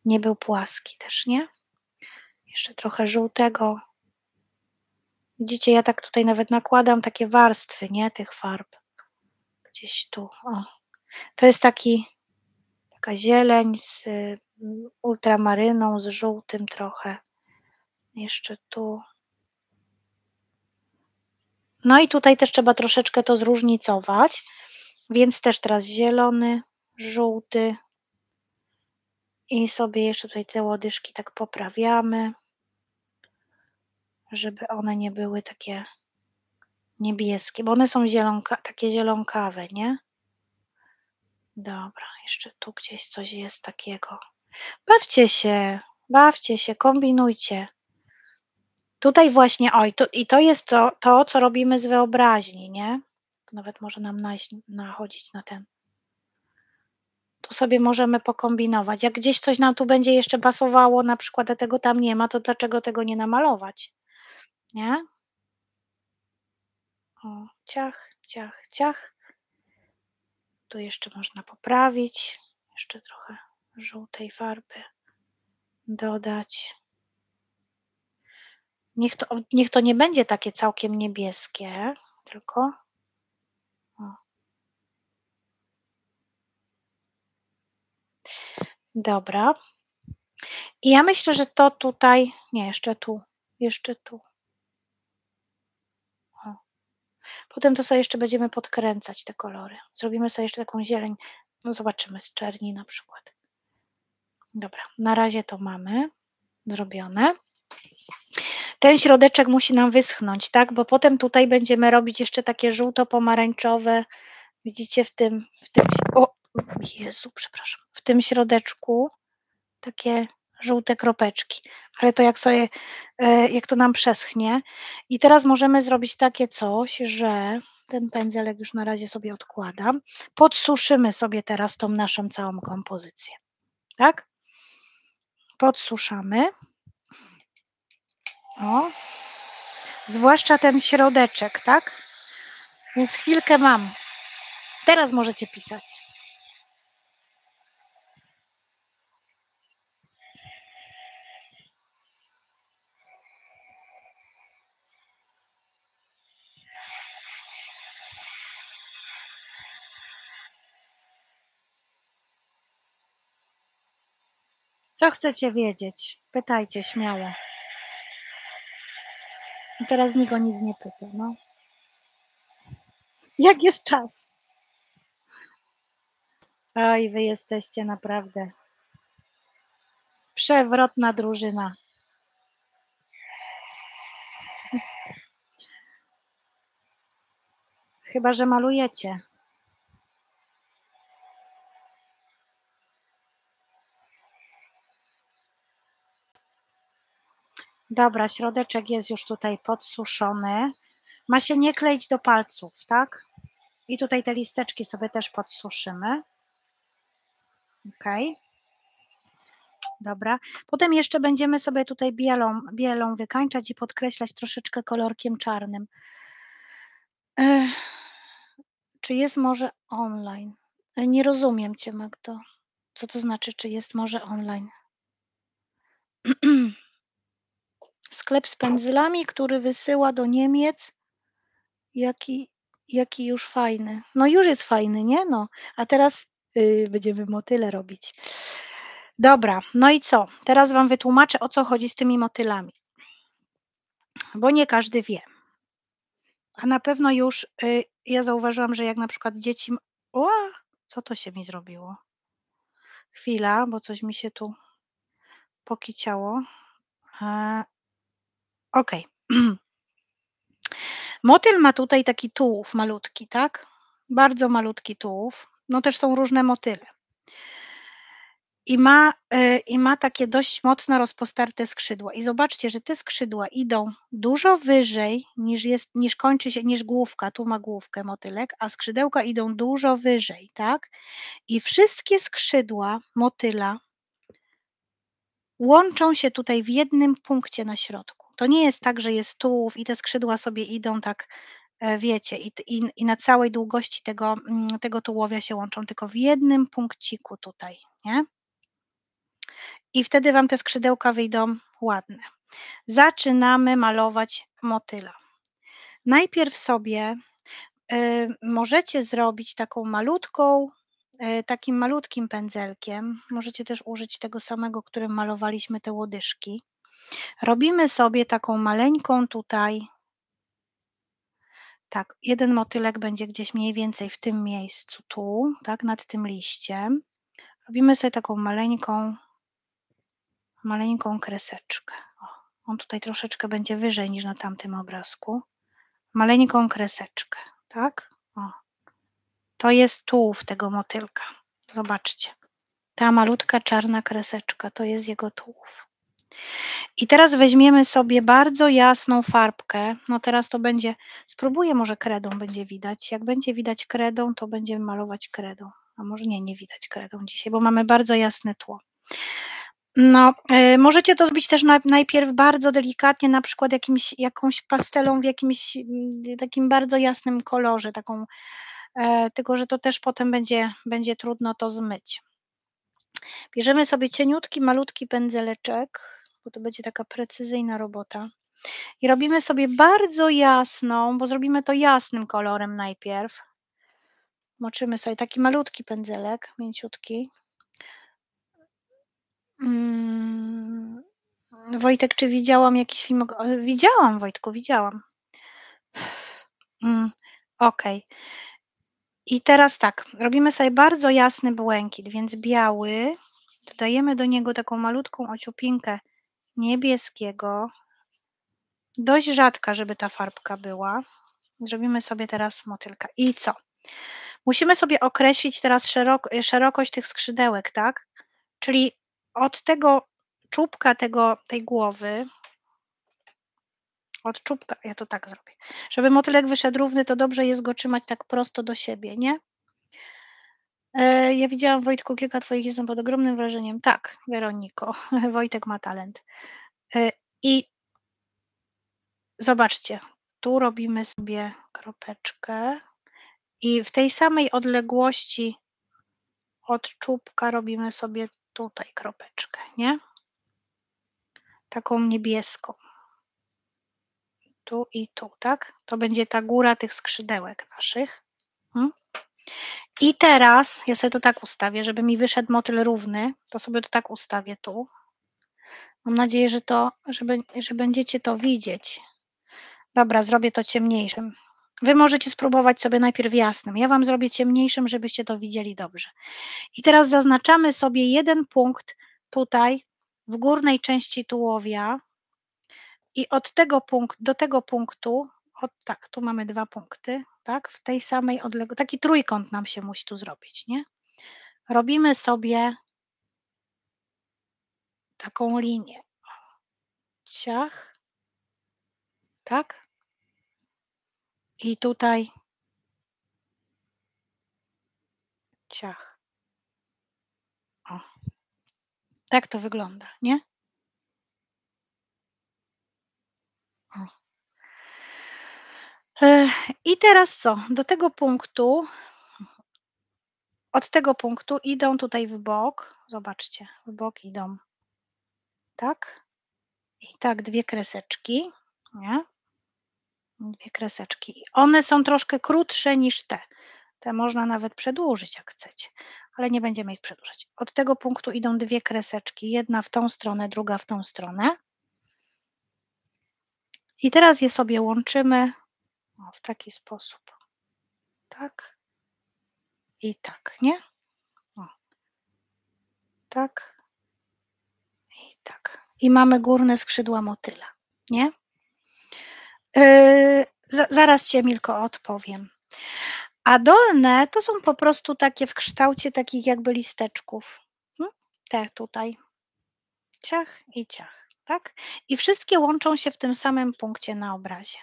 nie był płaski też, nie? Jeszcze trochę żółtego. Widzicie, ja tak tutaj nawet nakładam takie warstwy, nie, tych farb. Gdzieś tu, o. To jest taka zieleń z ultramaryną, z żółtym trochę. Jeszcze tu. No i tutaj też trzeba troszeczkę to zróżnicować, więc też teraz zielony, żółty i sobie jeszcze tutaj te łodyżki tak poprawiamy, żeby one nie były takie niebieskie, bo one są takie zielonkawe, nie? Dobra, jeszcze tu gdzieś coś jest takiego. Bawcie się, kombinujcie. Tutaj właśnie, oj, i to jest to, co robimy z wyobraźni, nie? To nawet może nam nachodzić na ten. Tu sobie możemy pokombinować. Jak gdzieś coś nam tu będzie jeszcze pasowało, na przykład, a tego tam nie ma, to dlaczego tego nie namalować? Nie? O, ciach, ciach, ciach. Tu jeszcze można poprawić. Jeszcze trochę żółtej farby dodać. Niech to nie będzie takie całkiem niebieskie, tylko. O. Dobra. I ja myślę, że to tutaj. Nie, jeszcze tu. Jeszcze tu. O. Potem to sobie jeszcze będziemy podkręcać te kolory. Zrobimy sobie jeszcze taką zieleń. No zobaczymy, z czerni na przykład. Dobra, na razie to mamy zrobione. Ten środeczek musi nam wyschnąć, tak? Bo potem tutaj będziemy robić jeszcze takie żółto-pomarańczowe. Widzicie w tym o, Jezu, przepraszam, w tym środeczku takie żółte kropeczki. Ale to jak to nam przeschnie. I teraz możemy zrobić takie coś, że ten pędzelek już na razie sobie odkładam. Podsuszymy sobie teraz tą naszą całą kompozycję, tak? podsuszamy. O, zwłaszcza ten środeczek, tak? Więc chwilkę mam. Teraz możecie pisać. Co chcecie wiedzieć? Pytajcie śmiało. I teraz nikt o nic nie pyta. No. Jak jest czas? Oj, wy jesteście naprawdę przewrotna drużyna. Chyba że malujecie. Dobra, środeczek jest już tutaj podsuszony. Ma się nie kleić do palców, tak? I tutaj te listeczki sobie też podsuszymy. Ok. Dobra. Potem jeszcze będziemy sobie tutaj bielą wykańczać i podkreślać troszeczkę kolorkiem czarnym. Czy jest może online? Nie rozumiem Cię, Magdo. Co to znaczy, czy jest może online? Sklep z pędzlami, który wysyła do Niemiec. Jaki już fajny. No już jest fajny, nie? No. A teraz będziemy motyle robić. Dobra, no i co? Teraz Wam wytłumaczę, o co chodzi z tymi motylami. Bo nie każdy wie. A na pewno już ja zauważyłam, że jak na przykład dzieci... O, co to się mi zrobiło? Chwila, bo coś mi się tu pokiciało. Ok. Motyl ma tutaj taki tułów malutki, tak? Bardzo malutki tułów. No też są różne motyle. I ma takie dość mocno rozpostarte skrzydła. I zobaczcie, że te skrzydła idą dużo wyżej niż kończy się, niż główka. Tu ma główkę motylek, a skrzydełka idą dużo wyżej, tak? I wszystkie skrzydła motyla łączą się tutaj w jednym punkcie na środku. To nie jest tak, że jest tułów i te skrzydła sobie idą tak, wiecie, i na całej długości tego tułowia się łączą, tylko w jednym punkciku tutaj, nie? I wtedy Wam te skrzydełka wyjdą ładne. Zaczynamy malować motyla. Najpierw sobie możecie zrobić taką malutką, takim malutkim pędzelkiem. Możecie też użyć tego samego, którym malowaliśmy te łodyżki. Robimy sobie taką maleńką tutaj, tak, jeden motylek będzie gdzieś mniej więcej w tym miejscu, tu, tak, nad tym liściem. Robimy sobie taką maleńką kreseczkę. O, on tutaj troszeczkę będzie wyżej niż na tamtym obrazku. Maleńką kreseczkę, tak? O. To jest tułów tego motylka. Zobaczcie. Ta malutka czarna kreseczka to jest jego tułów. I teraz weźmiemy sobie bardzo jasną farbkę, no teraz to będzie, spróbuję, może kredą będzie widać, jak będzie widać kredą, to będziemy malować kredą, a może nie widać kredą dzisiaj, bo mamy bardzo jasne tło. No, możecie to zrobić też najpierw bardzo delikatnie, na przykład jakąś pastelą w jakimś takim bardzo jasnym kolorze, taką, tylko że to też potem będzie trudno to zmyć. Bierzemy sobie cieniutki, malutki pędzeleczek, bo to będzie taka precyzyjna robota. I robimy sobie bardzo jasną, bo zrobimy to jasnym kolorem najpierw. Moczymy sobie taki malutki pędzelek, mięciutki. Wojtek, czy widziałam jakiś film? Widziałam, Wojtku, widziałam. Ok. I teraz tak, robimy sobie bardzo jasny błękit, więc biały. Dodajemy do niego taką malutką ociupinkę niebieskiego, dość rzadka, żeby ta farbka była. Zrobimy sobie teraz motylka. I co? Musimy sobie określić teraz szerokość tych skrzydełek, tak? Czyli od tego czubka tej głowy, od czubka, ja to tak zrobię, żeby motylek wyszedł równy, to dobrze jest go trzymać tak prosto do siebie, nie? Ja widziałam, Wojtku, kilka Twoich, jestem pod ogromnym wrażeniem. Tak, Weroniko, Wojtek ma talent. I zobaczcie, tu robimy sobie kropeczkę i w tej samej odległości od czubka robimy sobie tutaj kropeczkę, nie? Taką niebieską. Tu i tu, tak? To będzie ta góra tych skrzydełek naszych. I teraz, ja sobie to tak ustawię, żeby mi wyszedł motyl równy, to sobie to tak ustawię tu. Mam nadzieję, że będziecie to widzieć. Dobra, zrobię to ciemniejszym. Wy możecie spróbować sobie najpierw jasnym. Ja Wam zrobię ciemniejszym, żebyście to widzieli dobrze. I teraz zaznaczamy sobie jeden punkt tutaj, w górnej części tułowia. I od tego punktu do tego punktu, tak, tu mamy dwa punkty, tak, w tej samej odległości, taki trójkąt nam się musi tu zrobić, nie? Robimy sobie taką linię. Ciach, tak? I tutaj ciach. O. Tak to wygląda, nie? I teraz co? Do tego punktu, od tego punktu idą tutaj w bok, zobaczcie, w bok idą, tak, i tak dwie kreseczki, nie? Dwie kreseczki. One są troszkę krótsze niż te. Te można nawet przedłużyć, jak chcecie, ale nie będziemy ich przedłużać. Od tego punktu idą dwie kreseczki, jedna w tą stronę, druga w tą stronę. I teraz je sobie łączymy w taki sposób, tak i tak, nie? O. Tak i tak. I mamy górne skrzydła motyla, nie? Zaraz Ci, Emilko, odpowiem. A dolne to są po prostu takie w kształcie takich jakby listeczków. Te tutaj. Ciach i ciach, tak? I wszystkie łączą się w tym samym punkcie na obrazie.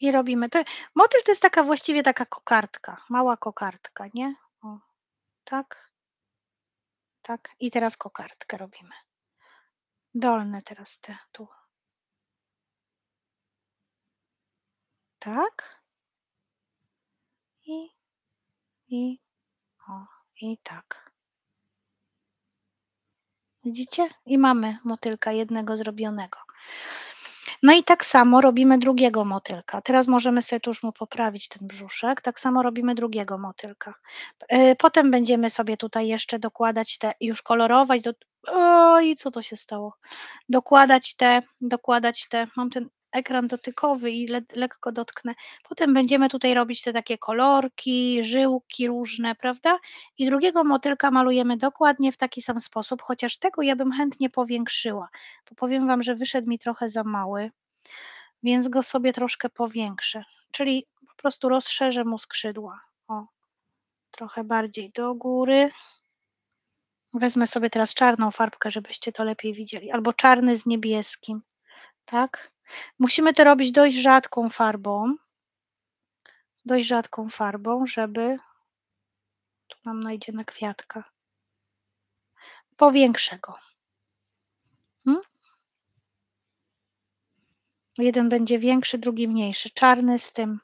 I robimy to. Motyl to jest taka właściwie taka kokardka, mała kokardka, nie? O, tak, tak. I teraz kokardkę robimy. Dolne teraz te tu. Tak. I tak. Widzicie? I mamy motylka jednego zrobionego. No i tak samo robimy drugiego motylka. Teraz możemy sobie tu już mu poprawić ten brzuszek. Tak samo robimy drugiego motylka. Potem będziemy sobie tutaj jeszcze dokładać te, już kolorować. Oj, co to się stało? Dokładać te. Mam ten ekran dotykowy i lekko dotknę. Potem będziemy tutaj robić te takie kolorki, żyłki różne, prawda? I drugiego motylka malujemy dokładnie w taki sam sposób, chociaż tego ja bym chętnie powiększyła, bo powiem Wam, że wyszedł mi trochę za mały, więc go sobie troszkę powiększę, czyli po prostu rozszerzę mu skrzydła. O, trochę bardziej do góry. Wezmę sobie teraz czarną farbkę, żebyście to lepiej widzieli, albo czarny z niebieskim, tak? Musimy to robić dość rzadką farbą, żeby, tu nam najdzie na kwiatka, powiększę go. Jeden będzie większy, drugi mniejszy, czarny z tym,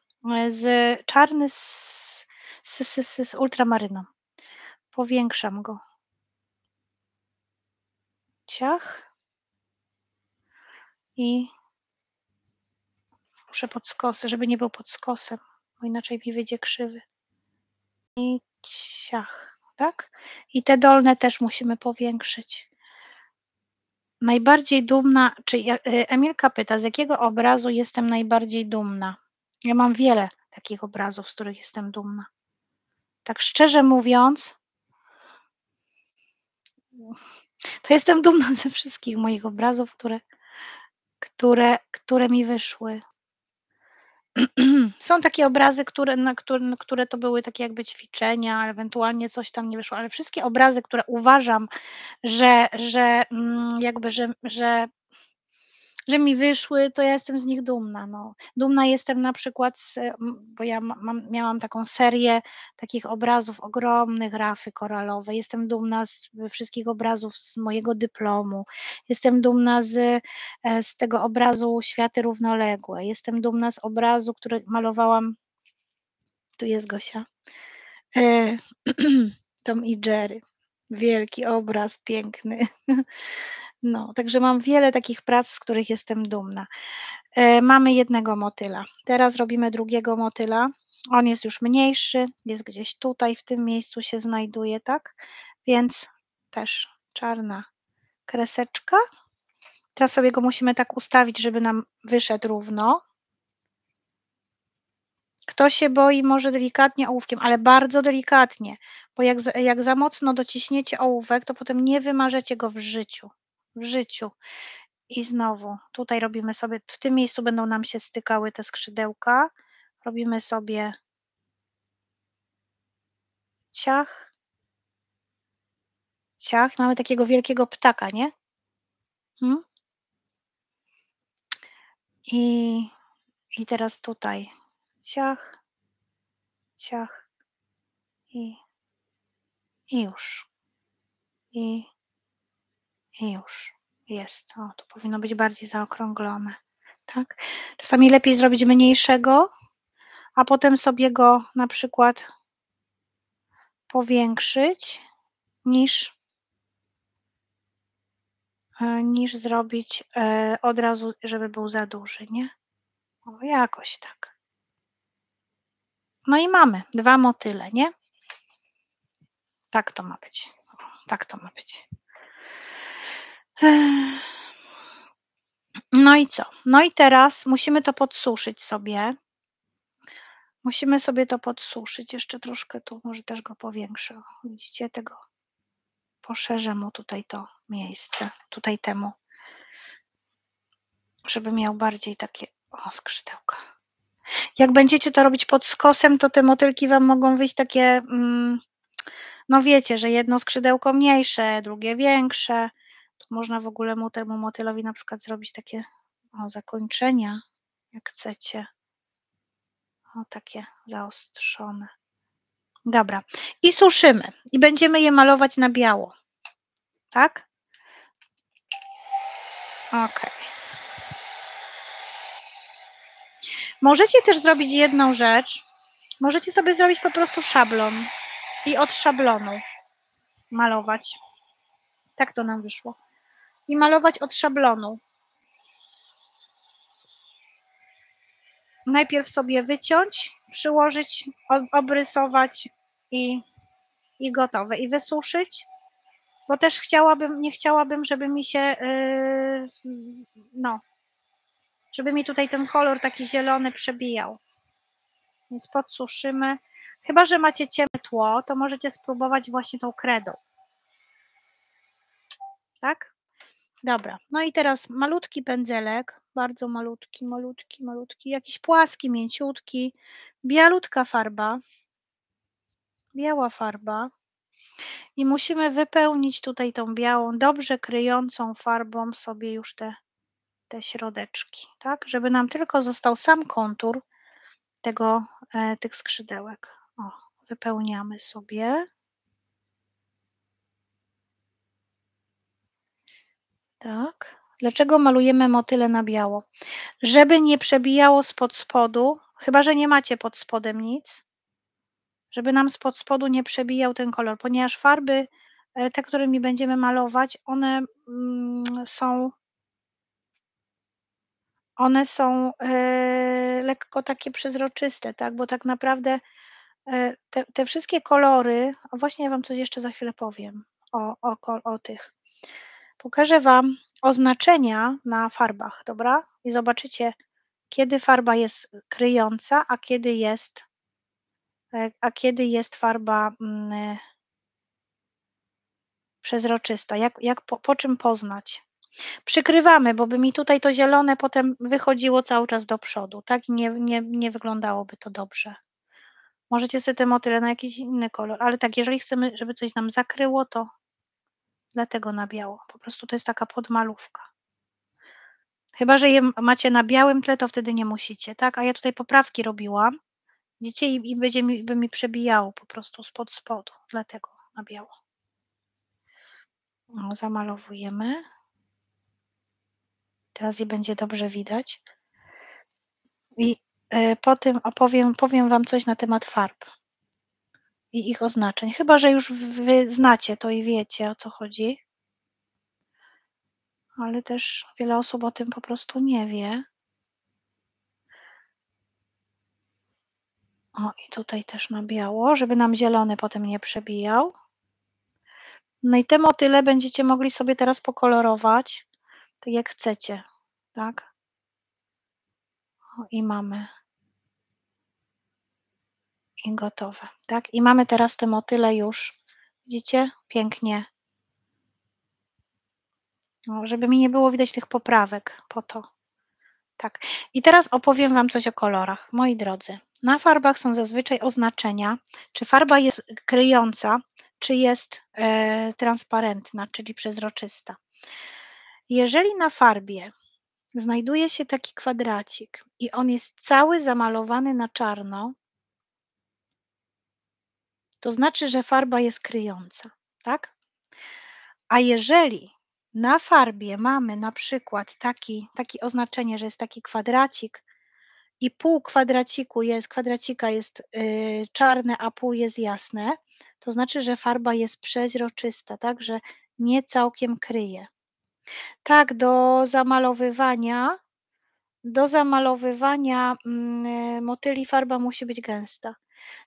czarny z ultramaryną. Powiększam go. Ciach. I muszę pod skos, żeby nie był pod skosem, bo inaczej mi wyjdzie krzywy. I ciach, tak? I te dolne też musimy powiększyć. Najbardziej dumna, Emilka pyta, z jakiego obrazu jestem najbardziej dumna? Ja mam wiele takich obrazów, z których jestem dumna. Tak szczerze mówiąc, to jestem dumna ze wszystkich moich obrazów, które mi wyszły. Są takie obrazy, które to były takie jakby ćwiczenia, ewentualnie coś tam nie wyszło, ale wszystkie obrazy, które uważam, że że mi wyszły, to ja jestem z nich dumna. No. Dumna jestem na przykład, bo ja miałam taką serię takich obrazów ogromnych, rafy koralowe. Jestem dumna z wszystkich obrazów z mojego dyplomu. Jestem dumna z tego obrazu Światy równoległe. Jestem dumna z obrazu, który malowałam. Tu jest Gosia. Tom i Jerry. Wielki obraz, piękny. No, także mam wiele takich prac, z których jestem dumna. Mamy jednego motyla. Teraz robimy drugiego motyla. On jest już mniejszy, jest gdzieś tutaj, w tym miejscu się znajduje, tak? Więc też czarna kreseczka. Teraz sobie go musimy tak ustawić, żeby nam wyszedł równo. Kto się boi, może delikatnie ołówkiem, ale bardzo delikatnie, bo jak za mocno dociśniecie ołówek, to potem nie wymarzecie go w życiu. I znowu tutaj robimy sobie, w tym miejscu będą nam się stykały te skrzydełka. Robimy sobie ciach, ciach. Mamy takiego wielkiego ptaka, nie? I teraz tutaj ciach, ciach i już. I już jest. O, tu powinno być bardziej zaokrąglone. Tak? Czasami lepiej zrobić mniejszego, a potem sobie go na przykład powiększyć, niż zrobić od razu, żeby był za duży, nie? O, jakoś tak. No i mamy dwa motyle, nie? Tak to ma być. Tak to ma być. No i co? No i teraz musimy to podsuszyć sobie. Musimy sobie to podsuszyć. Jeszcze troszkę tu, może też go powiększę. Widzicie tego? Poszerzę mu tutaj to miejsce. Tutaj temu. Żeby miał bardziej takie skrzydełka. Jak będziecie to robić pod skosem, to te motylki wam mogą wyjść takie, no wiecie, że jedno skrzydełko mniejsze, drugie większe. Można w ogóle temu motylowi na przykład zrobić takie zakończenia, jak chcecie. Takie zaostrzone. Dobra. I suszymy. I będziemy je malować na biało. Tak? Ok. Możecie też zrobić jedną rzecz. Możecie sobie zrobić po prostu szablon. I od szablonu malować. Tak to nam wyszło. I malować od szablonu. Najpierw sobie wyciąć, przyłożyć, obrysować i gotowe. I wysuszyć, bo też nie chciałabym, żeby mi się, żeby mi tutaj ten kolor taki zielony przebijał. Więc podsuszymy. Chyba że macie ciemne tło, to możecie spróbować właśnie tą kredą. Tak? Dobra, no i teraz malutki pędzelek, bardzo malutki, jakiś płaski, mięciutki, bialutka farba, biała farba i musimy wypełnić tutaj tą białą, dobrze kryjącą farbą sobie już te środeczki, tak? Żeby nam tylko został sam kontur tych skrzydełek. O, wypełniamy sobie. Tak. Dlaczego malujemy motyle na biało? Żeby nie przebijało spod spodu, chyba że nie macie pod spodem nic, żeby nam spod spodu nie przebijał ten kolor, ponieważ farby, te, którymi będziemy malować, one są lekko takie przezroczyste, tak? Bo tak naprawdę te wszystkie kolory, a właśnie ja wam coś jeszcze za chwilę powiem o tych. Pokażę wam oznaczenia na farbach, dobra? I zobaczycie, kiedy farba jest kryjąca, a kiedy jest farba przezroczysta. Po czym poznać? Przykrywamy, bo by mi tutaj to zielone potem wychodziło cały czas do przodu, tak? I nie wyglądałoby to dobrze. Możecie sobie te motyle na jakiś inny kolor, ale tak, jeżeli chcemy, żeby coś nam zakryło, to dlatego na biało. Po prostu to jest taka podmalówka. Chyba że je macie na białym tle, to wtedy nie musicie, tak? A ja tutaj poprawki robiłam, widzicie, i by mi przebijało po prostu spod spodu, dlatego na biało. No, zamalowujemy. Teraz je będzie dobrze widać. I po tym powiem Wam coś na temat farb i ich oznaczeń. Chyba że już Wy znacie to i wiecie, o co chodzi. Ale też wiele osób o tym po prostu nie wie. O, i tutaj też na biało, żeby nam zielony potem nie przebijał. No i te motyle będziecie mogli sobie teraz pokolorować, tak jak chcecie, tak? O, i mamy. I gotowe, tak? I mamy teraz te motyle już, widzicie? Pięknie. No, żeby mi nie było widać tych poprawek po to. Tak. I teraz opowiem Wam coś o kolorach. Moi drodzy, na farbach są zazwyczaj oznaczenia, czy farba jest kryjąca, czy jest transparentna, czyli przezroczysta. Jeżeli na farbie znajduje się taki kwadracik i on jest cały zamalowany na czarno, to znaczy, że farba jest kryjąca, tak? A jeżeli na farbie mamy na przykład takie oznaczenie, że jest taki kwadracik i pół kwadracika jest czarne, a pół jest jasne, to znaczy, że farba jest przeźroczysta, tak, że nie całkiem kryje. Tak, do zamalowywania motyli farba musi być gęsta.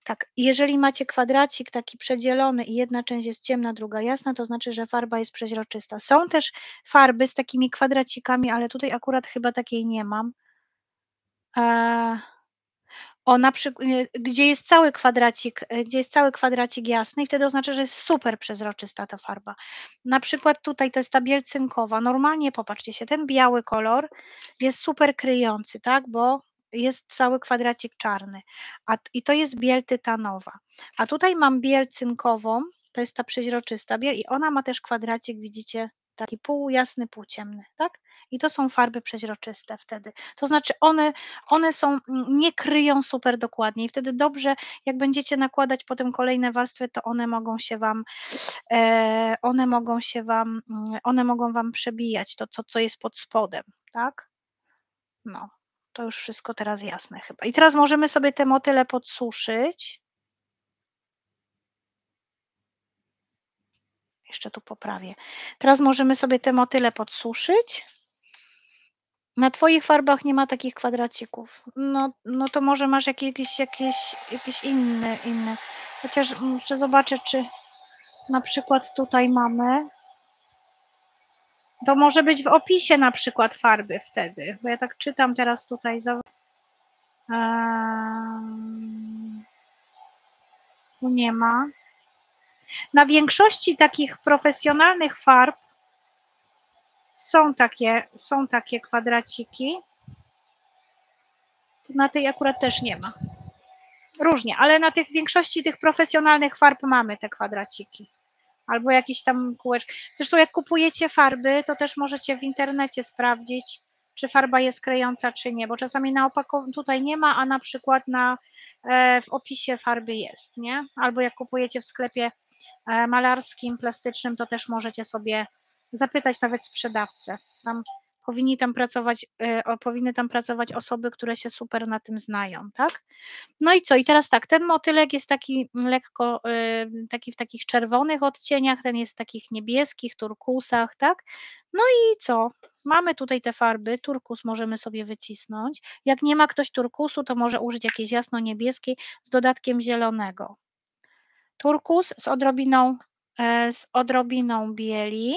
Tak, jeżeli macie kwadracik taki przedzielony i jedna część jest ciemna, druga jasna, to znaczy, że farba jest przeźroczysta. Są też farby z takimi kwadracikami, ale tutaj akurat chyba takiej nie mam. Na przykład, gdzie jest cały kwadracik jasny, i wtedy oznacza, że jest super przezroczysta ta farba. Na przykład tutaj to jest ta biel cynkowa. Normalnie, popatrzcie się, ten biały kolor jest super kryjący, tak, bo jest cały kwadracik czarny, i to jest biel tytanowa. A tutaj mam biel cynkową, to jest ta przeźroczysta biel, i ona ma też kwadracik, widzicie, taki pół jasny, pół ciemny, tak? I to są farby przeźroczyste wtedy. To znaczy one są, nie kryją super dokładnie, i wtedy dobrze, jak będziecie nakładać potem kolejne warstwy, to one mogą wam przebijać to, co jest pod spodem, tak? No. To już wszystko teraz jasne chyba. I teraz możemy sobie te motyle podsuszyć. Jeszcze tu poprawię. Teraz możemy sobie te motyle podsuszyć. Na Twoich farbach nie ma takich kwadracików. No to może masz jakieś inne. Chociaż jeszcze zobaczę, czy na przykład tutaj mamy. To może być w opisie na przykład farby wtedy, bo ja tak czytam teraz tutaj. Tu nie ma. Na większości takich profesjonalnych farb są takie kwadraciki. Tu na tej akurat też nie ma. Różnie, ale na tych większości tych profesjonalnych farb mamy te kwadraciki. Albo jakieś tam kółeczki. Zresztą jak kupujecie farby, to też możecie w internecie sprawdzić, czy farba jest kryjąca, czy nie, bo czasami na opakowaniu tutaj nie ma, a na przykład w opisie farby jest, nie? Albo jak kupujecie w sklepie malarskim, plastycznym, to też możecie sobie zapytać nawet sprzedawcę. Powinny tam pracować osoby, które się super na tym znają, tak? No i co? I teraz tak, ten motylek jest taki lekko, taki w takich czerwonych odcieniach, ten jest w takich niebieskich, turkusach, tak? No i co? Mamy tutaj te farby, turkus możemy sobie wycisnąć. Jak nie ma ktoś turkusu, to może użyć jakiejś jasno-niebieskiej z dodatkiem zielonego. Turkus z odrobiną bieli.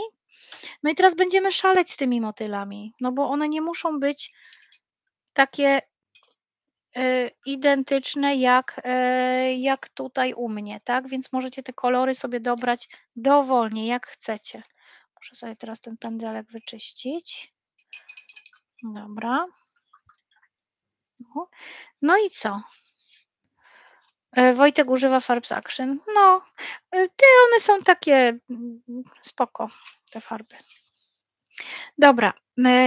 No i teraz będziemy szaleć z tymi motylami, no bo one nie muszą być takie identyczne jak tutaj u mnie, tak? Więc możecie te kolory sobie dobrać dowolnie, jak chcecie. Muszę sobie teraz ten pędzelek wyczyścić. Dobra. No i co? Wojtek używa farb z Akryn. No, te one są takie spoko, te farby. Dobra,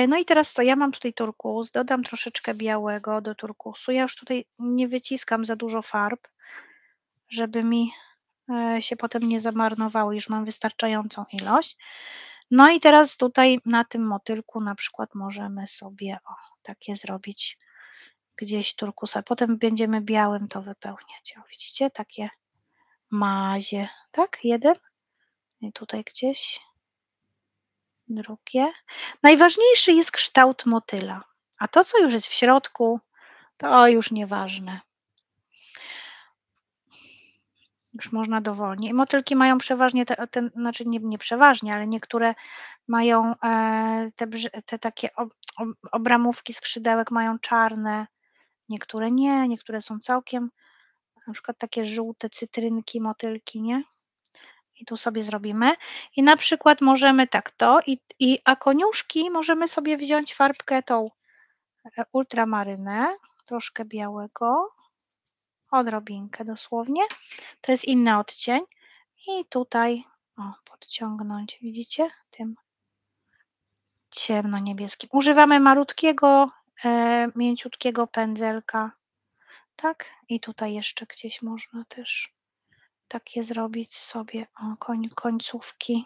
no i teraz co, ja mam tutaj turkus, dodam troszeczkę białego do turkusu, ja już tutaj nie wyciskam za dużo farb, żeby mi się potem nie zamarnowały, już mam wystarczającą ilość. No i teraz tutaj na tym motylku na przykład możemy sobie o, takie zrobić gdzieś turkusa, potem będziemy białym to wypełniać, o, widzicie, takie mazie, tak, jeden i tutaj gdzieś drugie. Najważniejszy jest kształt motyla, a to, co już jest w środku, to już nieważne. Już można dowolnie. Motylki mają przeważnie, znaczy nie przeważnie, ale niektóre mają te takie obramówki skrzydełek mają czarne, niektóre nie, niektóre są całkiem, na przykład takie żółte cytrynki, motylki, nie? I tu sobie zrobimy. I na przykład możemy tak to, a koniuszki możemy sobie wziąć farbkę tą ultramarynę, troszkę białego, odrobinkę dosłownie. To jest inny odcień. I tutaj o, podciągnąć, widzicie? Tym ciemno-niebieskim. Używamy malutkiego, mięciutkiego pędzelka. Tak? I tutaj jeszcze gdzieś można też takie zrobić sobie o, końcówki.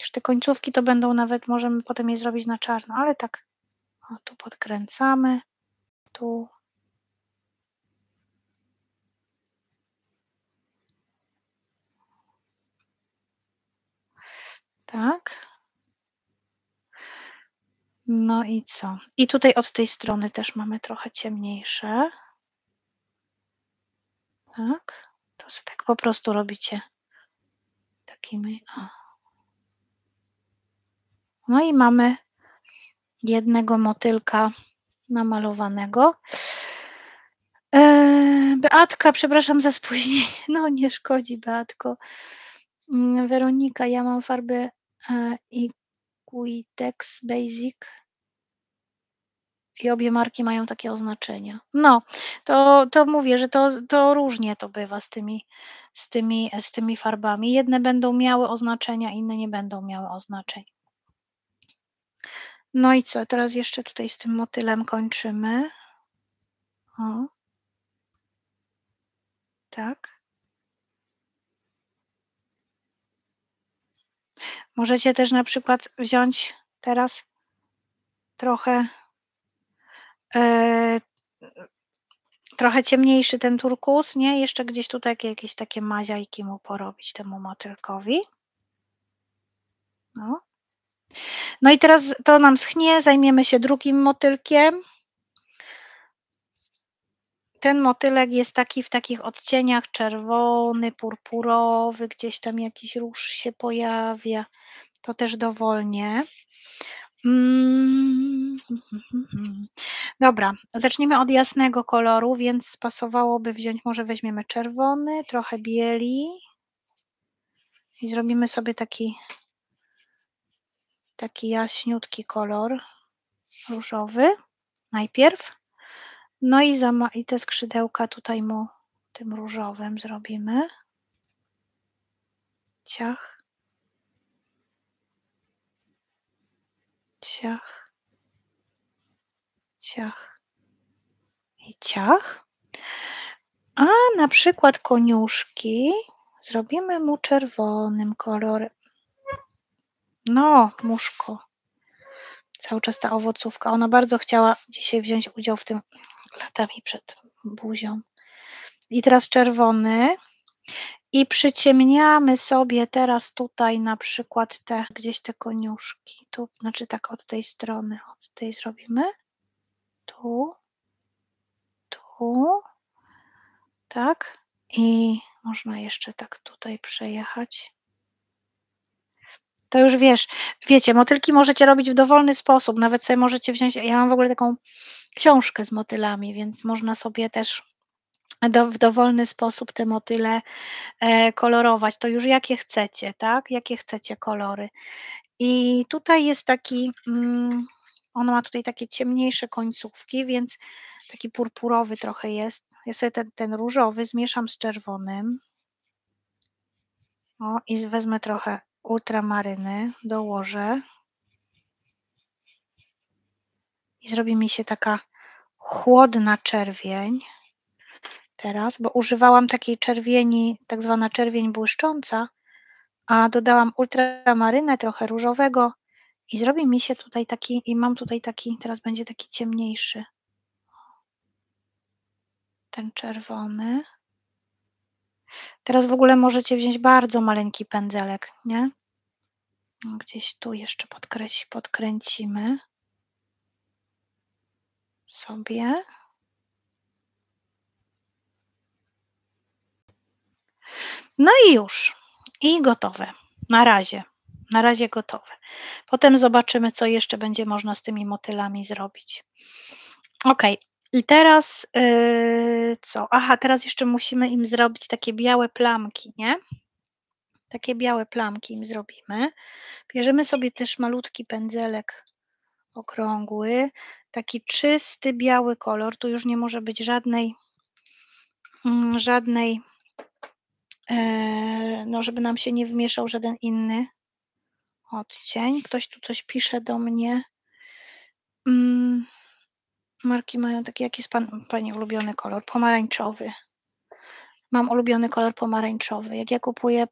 Już te końcówki to będą nawet, możemy potem je zrobić na czarno, ale tak o, tu podkręcamy, tu. Tak. No i co? I tutaj od tej strony też mamy trochę ciemniejsze. Tak. To sobie tak po prostu robicie takimi. O. No i mamy jednego motylka namalowanego. Beatka, przepraszam za spóźnienie. No nie szkodzi, Beatko. Weronika, ja mam farby Iquitex Basic. I obie marki mają takie oznaczenia. No, to mówię, że to różnie to bywa z tymi farbami. Jedne będą miały oznaczenia, inne nie będą miały oznaczeń. No i co? Teraz jeszcze tutaj z tym motylem kończymy. O. Tak. Możecie też na przykład wziąć teraz trochę trochę ciemniejszy ten turkus, nie? Jeszcze gdzieś tutaj jakieś takie maziajki mu porobić, temu motylkowi. No. No i teraz to nam schnie, zajmiemy się drugim motylkiem. Ten motylek jest taki w takich odcieniach czerwony, purpurowy, gdzieś tam jakiś róż się pojawia. To też dowolnie. Dobra, zacznijmy od jasnego koloru, więc pasowałoby wziąć, może weźmiemy czerwony, trochę bieli i zrobimy sobie taki jaśniutki kolor różowy najpierw, no i te skrzydełka tutaj mu tym różowym zrobimy, ciach, ciach, ciach i ciach, a na przykład koniuszki zrobimy mu czerwonym kolorem. No, muszko. Cały czas ta owocówka. Ona bardzo chciała dzisiaj wziąć udział w tym latami przed buzią. I teraz czerwony. I przyciemniamy sobie teraz tutaj na przykład gdzieś te koniuszki. Tu, znaczy tak od tej strony, od tej zrobimy. Tu, tu, tak, i można jeszcze tak tutaj przejechać. To już wiecie, motylki możecie robić w dowolny sposób, nawet sobie możecie wziąć, ja mam w ogóle taką książkę z motylami, więc można sobie też w dowolny sposób te motyle kolorować, to już jakie chcecie, tak, jakie chcecie kolory. I tutaj jest taki... on ma tutaj takie ciemniejsze końcówki, więc taki purpurowy trochę jest. Ja sobie ten różowy zmieszam z czerwonym. O, i wezmę trochę ultramaryny, dołożę. i zrobi mi się taka chłodna czerwień teraz, bo używałam takiej czerwieni, tak zwana czerwień błyszcząca, a dodałam ultramarynę, trochę różowego i zrobi mi się tutaj taki, i mam tutaj taki, teraz będzie taki ciemniejszy, ten czerwony. Teraz w ogóle możecie wziąć bardzo maleńki pędzelek, nie? Gdzieś tu jeszcze podkręcimy sobie. No i już. I gotowe. Na razie gotowe. Potem zobaczymy, co jeszcze będzie można z tymi motylami zrobić. Ok. I teraz co? Aha, teraz jeszcze musimy im zrobić takie białe plamki, nie? Takie białe plamki im zrobimy. Bierzemy sobie też malutki pędzelek okrągły, taki czysty biały kolor. Tu już nie może być żadnej, no żeby nam się nie wmieszał żaden inny odcień. Ktoś tu coś pisze do mnie. Marki mają taki, jaki jest Pani ulubiony kolor? Pomarańczowy. Mam ulubiony kolor pomarańczowy. Jak ja kupuję,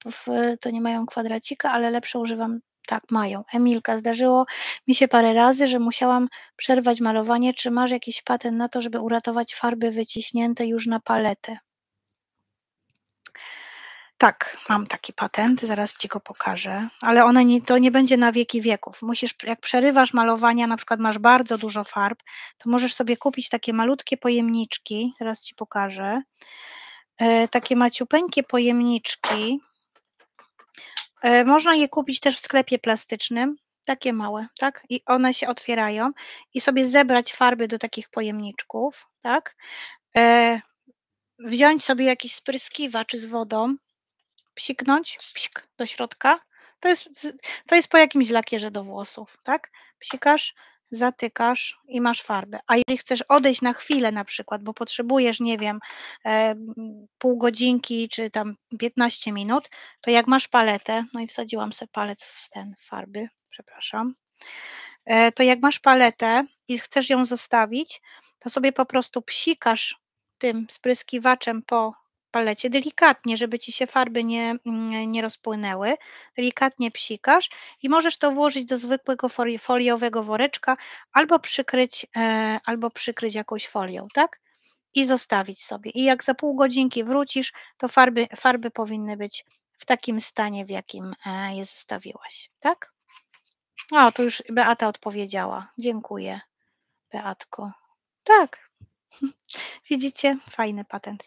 to nie mają kwadracika, ale lepsze używam, tak, mają. Emilka, zdarzyło mi się parę razy, że musiałam przerwać malowanie. Czy masz jakiś patent na to, żeby uratować farby wyciśnięte już na paletę? Tak, mam taki patent, zaraz Ci go pokażę, ale to nie będzie na wieki wieków. Musisz, jak przerywasz malowania, na przykład masz bardzo dużo farb, to możesz sobie kupić takie malutkie pojemniczki, zaraz Ci pokażę, takie maciupeńkie pojemniczki. Można je kupić też w sklepie plastycznym, takie małe, tak? I one się otwierają i sobie zebrać farby do takich pojemniczków, tak? Wziąć sobie jakiś spryskiwacz z wodą, psiknąć, psik do środka, to jest po jakimś lakierze do włosów, tak? Psikasz, zatykasz i masz farbę. A jeżeli chcesz odejść na chwilę na przykład, bo potrzebujesz, nie wiem, pół godzinki czy tam 15 minut, to jak masz paletę, no i wsadziłam sobie palec w ten farby, przepraszam, to jak masz paletę i chcesz ją zostawić, to sobie po prostu psikasz tym spryskiwaczem po palecie, delikatnie, żeby Ci się farby nie rozpłynęły, delikatnie psikasz i możesz to włożyć do zwykłego foliowego woreczka albo przykryć jakąś folią, tak? I zostawić sobie. I jak za pół godzinki wrócisz, to farby powinny być w takim stanie, w jakim je zostawiłaś, tak? O, to już Beata odpowiedziała. Dziękuję, Beatko. Tak. Widzicie? Fajny patent.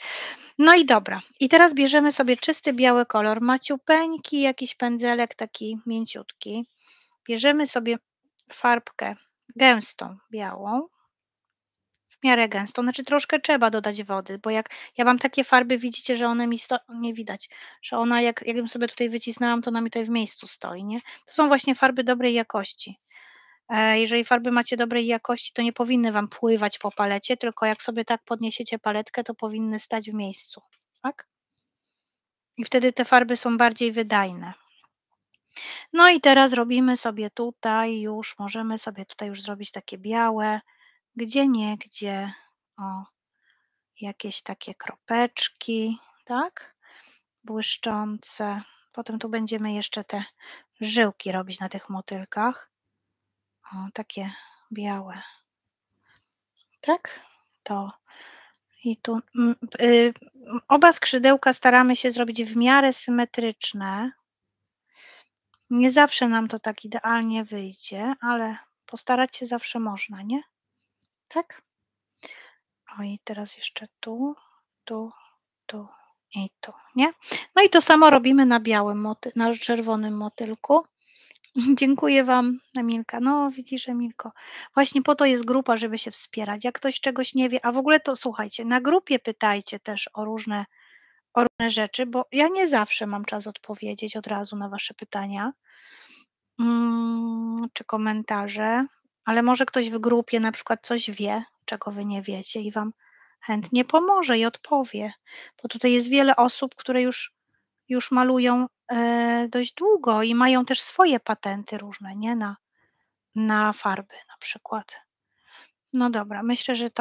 No i dobra, i teraz bierzemy sobie czysty biały kolor, maciupeńki, jakiś pędzelek taki mięciutki. Bierzemy sobie farbkę gęstą, białą, w miarę gęstą, znaczy troszkę trzeba dodać wody, bo jak ja mam takie farby, widzicie, że one mi nie widać, że ona jakbym sobie tutaj wycisnęłam, to ona mi tutaj w miejscu stoi, nie? To są właśnie farby dobrej jakości. Jeżeli farby macie dobrej jakości, to nie powinny Wam pływać po palecie, tylko jak sobie tak podniesiecie paletkę, to powinny stać w miejscu, tak? I wtedy te farby są bardziej wydajne. No i teraz robimy sobie tutaj już, możemy sobie tutaj już zrobić takie białe, gdzieniegdzie, o, jakieś takie kropeczki, tak? Błyszczące. Potem tu będziemy jeszcze te żyłki robić na tych motylkach. O, takie białe, tak? To i tu oba skrzydełka staramy się zrobić w miarę symetryczne. Nie zawsze nam to tak idealnie wyjdzie, ale postarać się zawsze można, nie? Tak? O, i teraz jeszcze tu, tu, tu i tu, nie? No i to samo robimy na białym, na czerwonym motylku. Dziękuję Wam, Emilka. No widzisz, Emilko, właśnie po to jest grupa, żeby się wspierać. Jak ktoś czegoś nie wie, a w ogóle to słuchajcie, na grupie pytajcie też o różne rzeczy, bo ja nie zawsze mam czas odpowiedzieć od razu na Wasze pytania czy komentarze, ale może ktoś w grupie na przykład coś wie, czego Wy nie wiecie i Wam chętnie pomoże i odpowie, bo tutaj jest wiele osób, które już malują dość długo i mają też swoje patenty różne, nie? Na farby na przykład. No dobra, myślę, że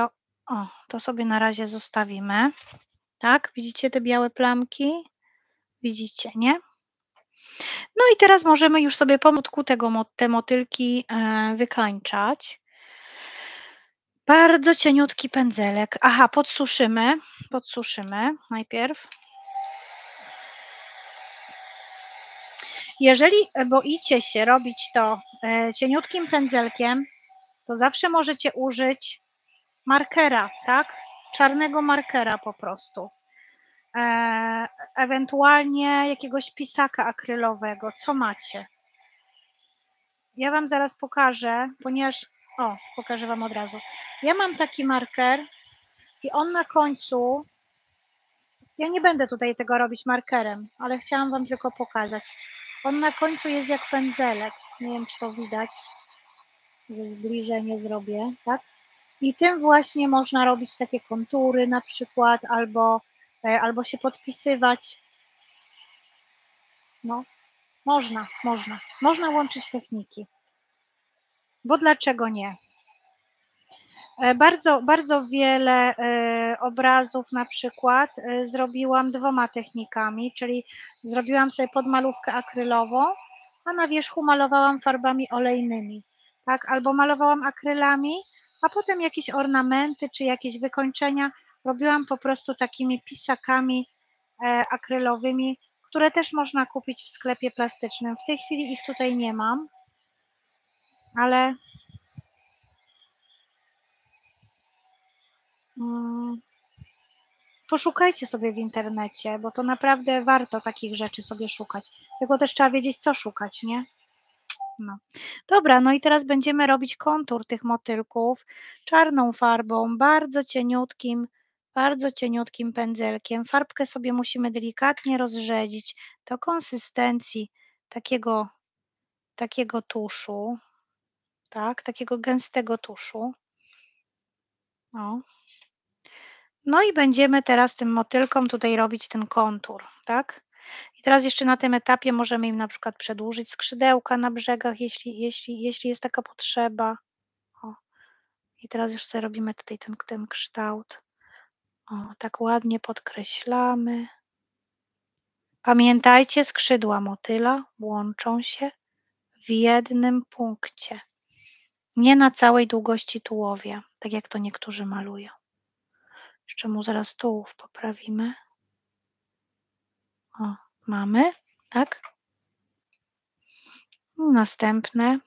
to sobie na razie zostawimy. Tak, widzicie te białe plamki? Widzicie, nie? No i teraz możemy już sobie pomutku te motylki wykańczać. Bardzo cieniutki pędzelek. Aha, podsuszymy najpierw. Jeżeli boicie się robić to cieniutkim pędzelkiem, to zawsze możecie użyć markera, tak? Czarnego markera po prostu. Ewentualnie jakiegoś pisaka akrylowego, co macie. Ja Wam zaraz pokażę, ponieważ... O, pokażę Wam od razu. Ja mam taki marker i on na końcu... Ja nie będę tutaj tego robić markerem, ale chciałam Wam tylko pokazać. On na końcu jest jak pędzelek. Nie wiem, czy to widać. Że zbliżenie zrobię, tak? I tym właśnie można robić takie kontury na przykład, albo się podpisywać. No, można łączyć techniki. Bo dlaczego nie? Bardzo, bardzo wiele obrazów na przykład zrobiłam dwoma technikami, czyli zrobiłam sobie podmalówkę akrylową, a na wierzchu malowałam farbami olejnymi, tak? Albo malowałam akrylami, a potem jakieś ornamenty czy jakieś wykończenia robiłam po prostu takimi pisakami akrylowymi, które też można kupić w sklepie plastycznym. W tej chwili ich tutaj nie mam, ale... Poszukajcie sobie w internecie, bo to naprawdę warto takich rzeczy sobie szukać. Tylko też trzeba wiedzieć, co szukać, nie? No. Dobra, no i teraz będziemy robić kontur tych motylków czarną farbą, bardzo cieniutkim pędzelkiem. Farbkę sobie musimy delikatnie rozrzedzić do konsystencji takiego tuszu, tak, takiego gęstego tuszu. O. No i będziemy teraz tym motylkom tutaj robić ten kontur, tak? I teraz jeszcze na tym etapie możemy im na przykład przedłużyć skrzydełka na brzegach, jeśli jest taka potrzeba. O. I teraz już sobie robimy tutaj ten kształt. O, tak ładnie podkreślamy. Pamiętajcie, skrzydła motyla łączą się w jednym punkcie. Nie na całej długości tułowia, tak jak to niektórzy malują. Jeszcze mu zaraz tułów poprawimy. O, mamy, tak? Następne.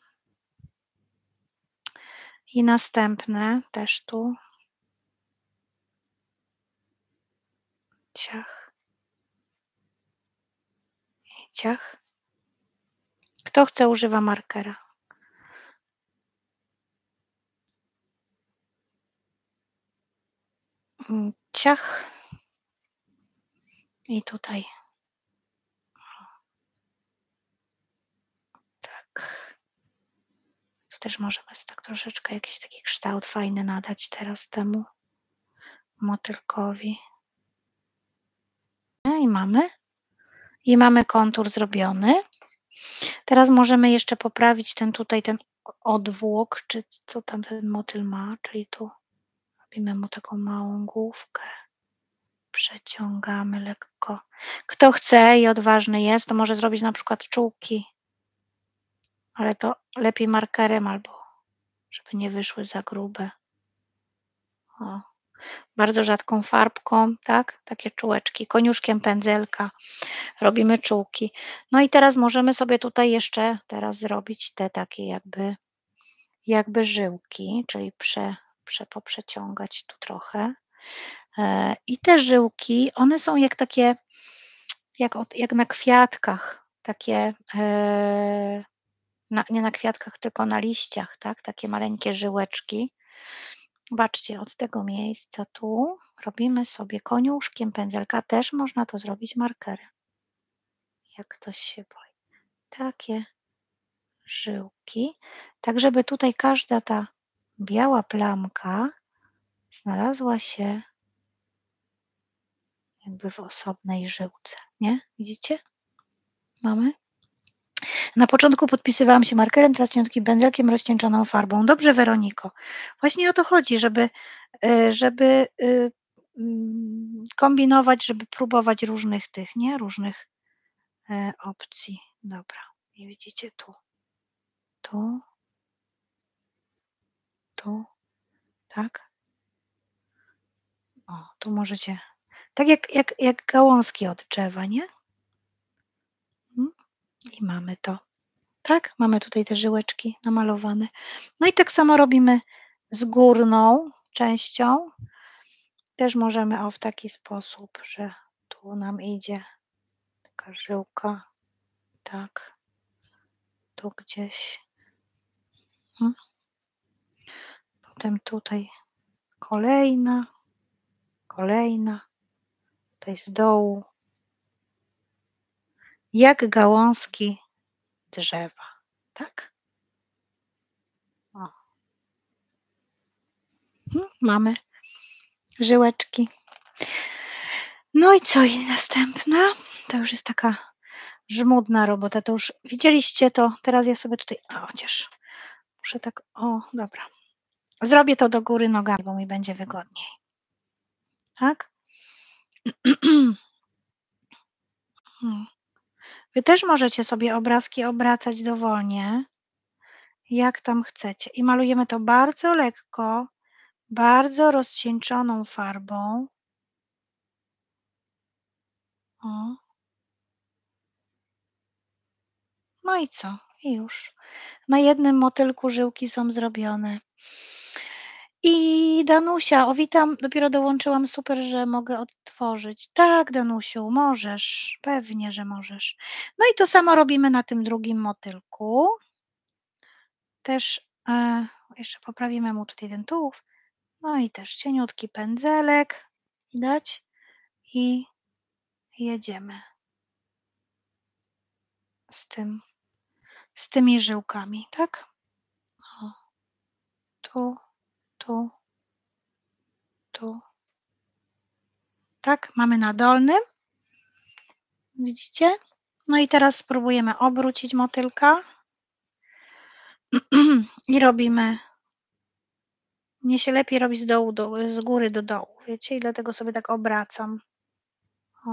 I następne też tu. Ciach. I ciach. Kto chce, używa markera. Ciach. I tutaj. Tak. Tu też możemy tak troszeczkę jakiś taki kształt fajny nadać teraz temu motylkowi. No i mamy. I mamy kontur zrobiony. Teraz możemy jeszcze poprawić ten odwłok, czy co tam ten motyl ma, czyli tu. Robimy mu taką małą główkę, przeciągamy lekko. Kto chce i odważny jest, to może zrobić na przykład czółki, ale to lepiej markerem albo, żeby nie wyszły za grube. O. Bardzo rzadką farbką, tak? Takie czółeczki, koniuszkiem pędzelka robimy czółki. No i teraz możemy sobie tutaj jeszcze teraz zrobić te takie jakby żyłki, czyli poprzeciągać tu trochę i te żyłki, one są jak takie, jak na kwiatkach, takie, nie na kwiatkach, tylko na liściach, tak? Takie maleńkie żyłeczki. Zobaczcie, od tego miejsca tu robimy sobie koniuszkiem pędzelka, też można to zrobić markerem, jak ktoś się boi. Takie żyłki, tak żeby tutaj każda ta biała plamka znalazła się jakby w osobnej żyłce, nie? Widzicie? Mamy? Na początku podpisywałam się markerem, teraz cienkim pędzelkiem, rozcieńczoną farbą. Dobrze, Weroniko. Właśnie o to chodzi, żeby kombinować, żeby próbować różnych tych, nie? Różnych opcji. Dobra, i widzicie tu, tak? O, tu możecie, tak jak gałązki od drzewa, nie? I mamy to, tak? Mamy tutaj te żyłeczki namalowane. No i tak samo robimy z górną częścią. Też możemy w taki sposób, że tu nam idzie taka żyłka, tak, tu gdzieś. Potem tutaj kolejna, tutaj z dołu. Jak gałązki drzewa, tak? O. Mamy żyłeczki. No i co? I następna. To już jest taka żmudna robota. To już widzieliście to. Teraz ja sobie tutaj... chociaż muszę tak... dobra. Zrobię to do góry nogami, bo mi będzie wygodniej. Tak? Wy też możecie sobie obrazki obracać dowolnie, jak tam chcecie. I malujemy to bardzo lekko, bardzo rozcieńczoną farbą. O. No i co? I już. Na jednym motylku żyłki są zrobione. I Danusia, witam, dopiero dołączyłam, super, że mogę odtworzyć. Tak, Danusiu, możesz, pewnie, że możesz. No i to samo robimy na tym drugim motylku. Też jeszcze poprawimy mu tutaj ten tułów. No i też cieniutki pędzelek, widać, i jedziemy z tymi żyłkami, tak? O, tu. Tak, mamy na dolnym. Widzicie? No i teraz spróbujemy obrócić motylka i robimy. Mnie się lepiej robi z dołu, z góry do dołu, wiecie? I dlatego sobie tak obracam. O.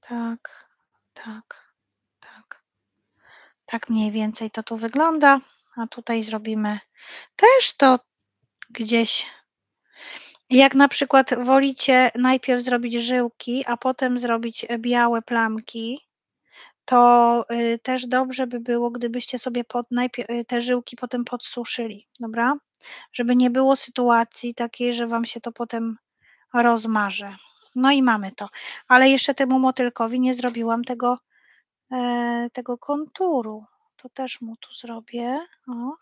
Tak. Tak mniej więcej to tu wygląda. A tutaj zrobimy też to gdzieś. Jak na przykład wolicie najpierw zrobić żyłki, a potem zrobić białe plamki, to też dobrze by było, gdybyście sobie te żyłki potem podsuszyli, dobra? Żeby nie było sytuacji takiej, że wam się to potem rozmarzy. No i mamy to. Ale jeszcze temu motylkowi nie zrobiłam tego konturu. To też mu tu zrobię. O.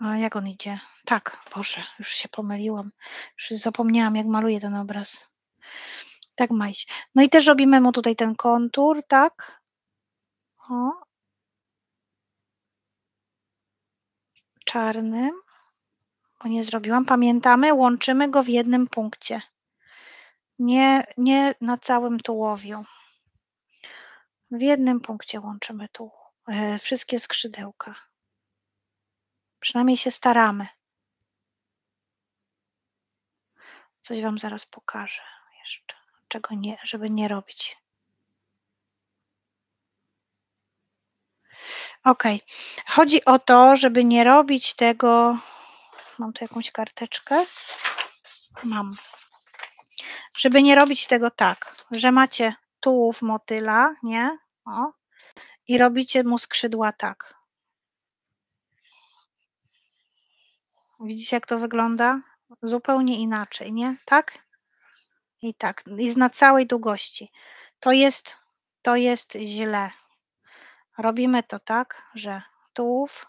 A jak on idzie? Tak, Boże, już się pomyliłam. Już zapomniałam, jak maluję ten obraz. Tak ma iść. No i też robimy mu tutaj ten kontur, tak? O. Czarnym. Bo nie zrobiłam. Pamiętamy, łączymy go w jednym punkcie. Nie na całym tułowiu. W jednym punkcie łączymy tu wszystkie skrzydełka. Przynajmniej się staramy. Coś wam zaraz pokażę jeszcze, czego nie, żeby nie robić. Ok. Chodzi o to, żeby nie robić tego... Mam tu jakąś karteczkę? Mam. Żeby nie robić tego tak, że macie tułów motyla, nie? O. I robicie mu skrzydła tak. Widzicie, jak to wygląda? Zupełnie inaczej, nie? Tak. Jest na całej długości. To jest źle. Robimy to tak, że tułów,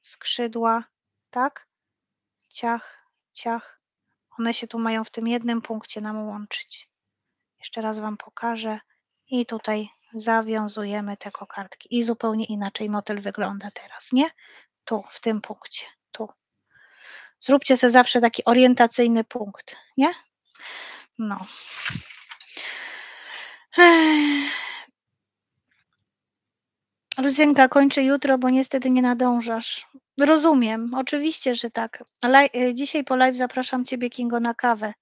skrzydła, tak? Ciach. One się tu mają w tym jednym punkcie nam łączyć. Jeszcze raz wam pokażę. I tutaj zawiązujemy te kokardki. I zupełnie inaczej motyl wygląda teraz, nie? Tu, w tym punkcie. Tu. Zróbcie sobie zawsze taki orientacyjny punkt, nie? No. Bluzynka, kończy jutro, bo niestety nie nadążasz. Rozumiem, oczywiście, że tak. Dzisiaj po live zapraszam Ciebie, Kingo, na kawę.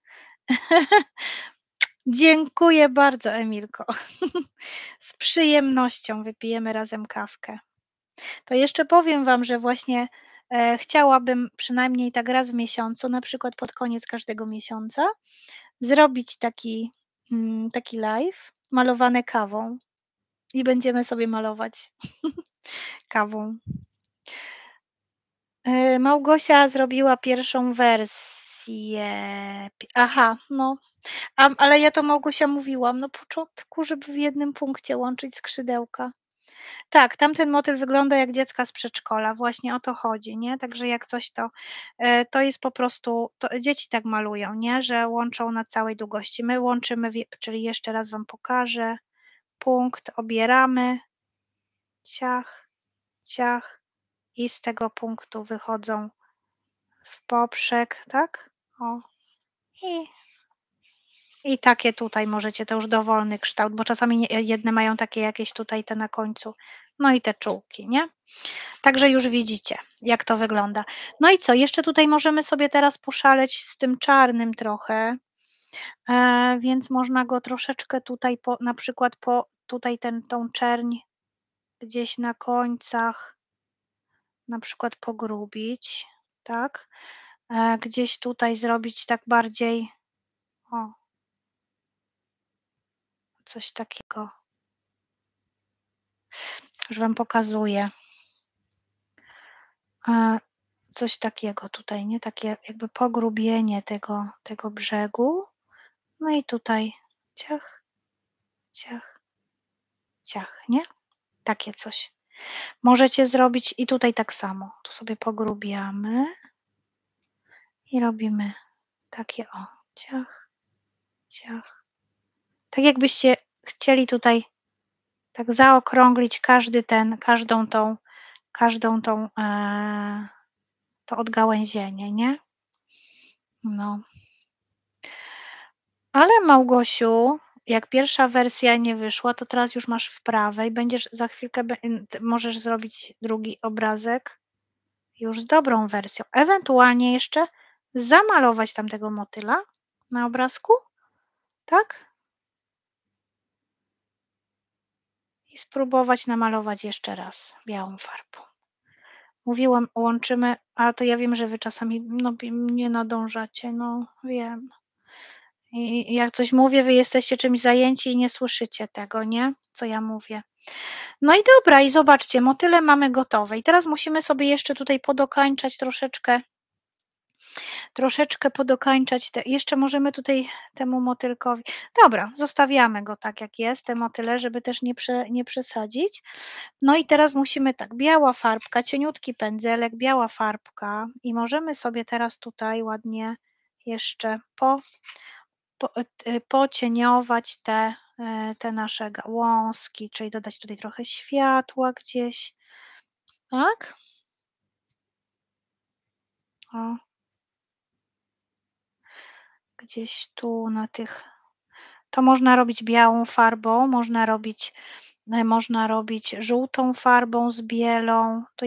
Dziękuję bardzo, Emilko. Z przyjemnością wypijemy razem kawkę. To jeszcze powiem Wam, że właśnie chciałabym przynajmniej tak raz w miesiącu, na przykład pod koniec każdego miesiąca, zrobić taki live malowany kawą. I będziemy sobie malować kawą. Małgosia zrobiła pierwszą wersję. Aha, no. Ale ja to, Małgosia, mówiłam na początku, żeby w jednym punkcie łączyć skrzydełka. Tak, tamten motyl wygląda jak dziecka z przedszkola. Właśnie o to chodzi, nie? Także jak coś, to jest po prostu... dzieci tak malują, nie? Że łączą na całej długości. My łączymy, czyli jeszcze raz Wam pokażę. Punkt, obieramy, ciach, ciach i z tego punktu wychodzą w poprzek, tak? O. I takie tutaj możecie, to już dowolny kształt, bo czasami jedne mają takie jakieś tutaj te na końcu, no i te czułki, nie? Także już widzicie, jak to wygląda. No i co, jeszcze tutaj możemy sobie teraz poszaleć z tym czarnym trochę. Więc można go troszeczkę tutaj, na przykład tutaj tą czerń gdzieś na końcach na przykład pogrubić, tak? Gdzieś tutaj zrobić tak bardziej, o, coś takiego. Już Wam pokazuję. Coś takiego tutaj, nie? Takie jakby pogrubienie tego brzegu. No i tutaj ciach, ciach, ciach, nie? Takie coś. Możecie zrobić i tutaj tak samo. Tu sobie pogrubiamy i robimy takie o, ciach, ciach. Tak jakbyście chcieli tutaj tak zaokrąglić każdą to odgałęzienie, nie? No. Ale Małgosiu, jak pierwsza wersja nie wyszła, to teraz już masz w prawej, będziesz za chwilkę, możesz zrobić drugi obrazek już z dobrą wersją. Ewentualnie jeszcze zamalować tamtego motyla na obrazku, tak? I spróbować namalować jeszcze raz białą farbą. Mówiłam, łączymy, a to ja wiem, że Wy czasami nie nadążacie, no wiem. I jak coś mówię, Wy jesteście czymś zajęci i nie słyszycie tego, nie? Co ja mówię. No i dobra, i zobaczcie, motyle mamy gotowe. I teraz musimy sobie jeszcze tutaj podokańczać troszeczkę podokańczać. Jeszcze możemy tutaj temu motylkowi... Dobra, zostawiamy go tak, jak jest, te motyle, żeby też nie przesadzić. No i teraz musimy tak, biała farbka, cieniutki pędzelek, biała farbka i możemy sobie teraz tutaj ładnie jeszcze pocieniować te nasze gałązki, czyli dodać tutaj trochę światła gdzieś, tak? O. Gdzieś tu na tych, to można robić białą farbą, można robić żółtą farbą z bielą, to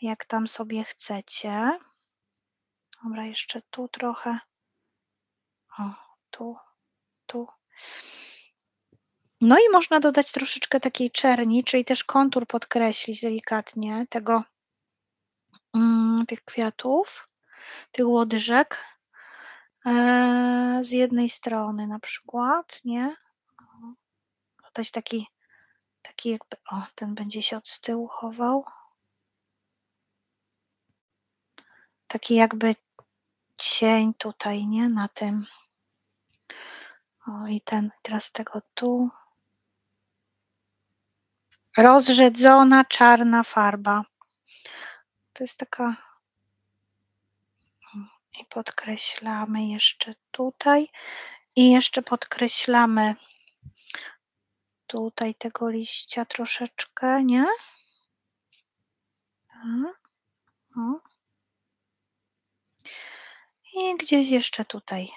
jak tam sobie chcecie. Dobra, jeszcze tu trochę. O, tu. No i można dodać troszeczkę takiej czerni, czyli też kontur podkreślić delikatnie tych kwiatów, tych łodyżek z jednej strony na przykład, nie? Dodać taki jakby, o, ten będzie się od tyłu chował. Taki jakby cień tutaj, nie? Na tym. O, i ten, teraz tego tu. Rozrzedzona czarna farba. To jest taka... I podkreślamy jeszcze tutaj. I jeszcze podkreślamy tutaj tego liścia troszeczkę, nie? Tak. O. I gdzieś jeszcze tutaj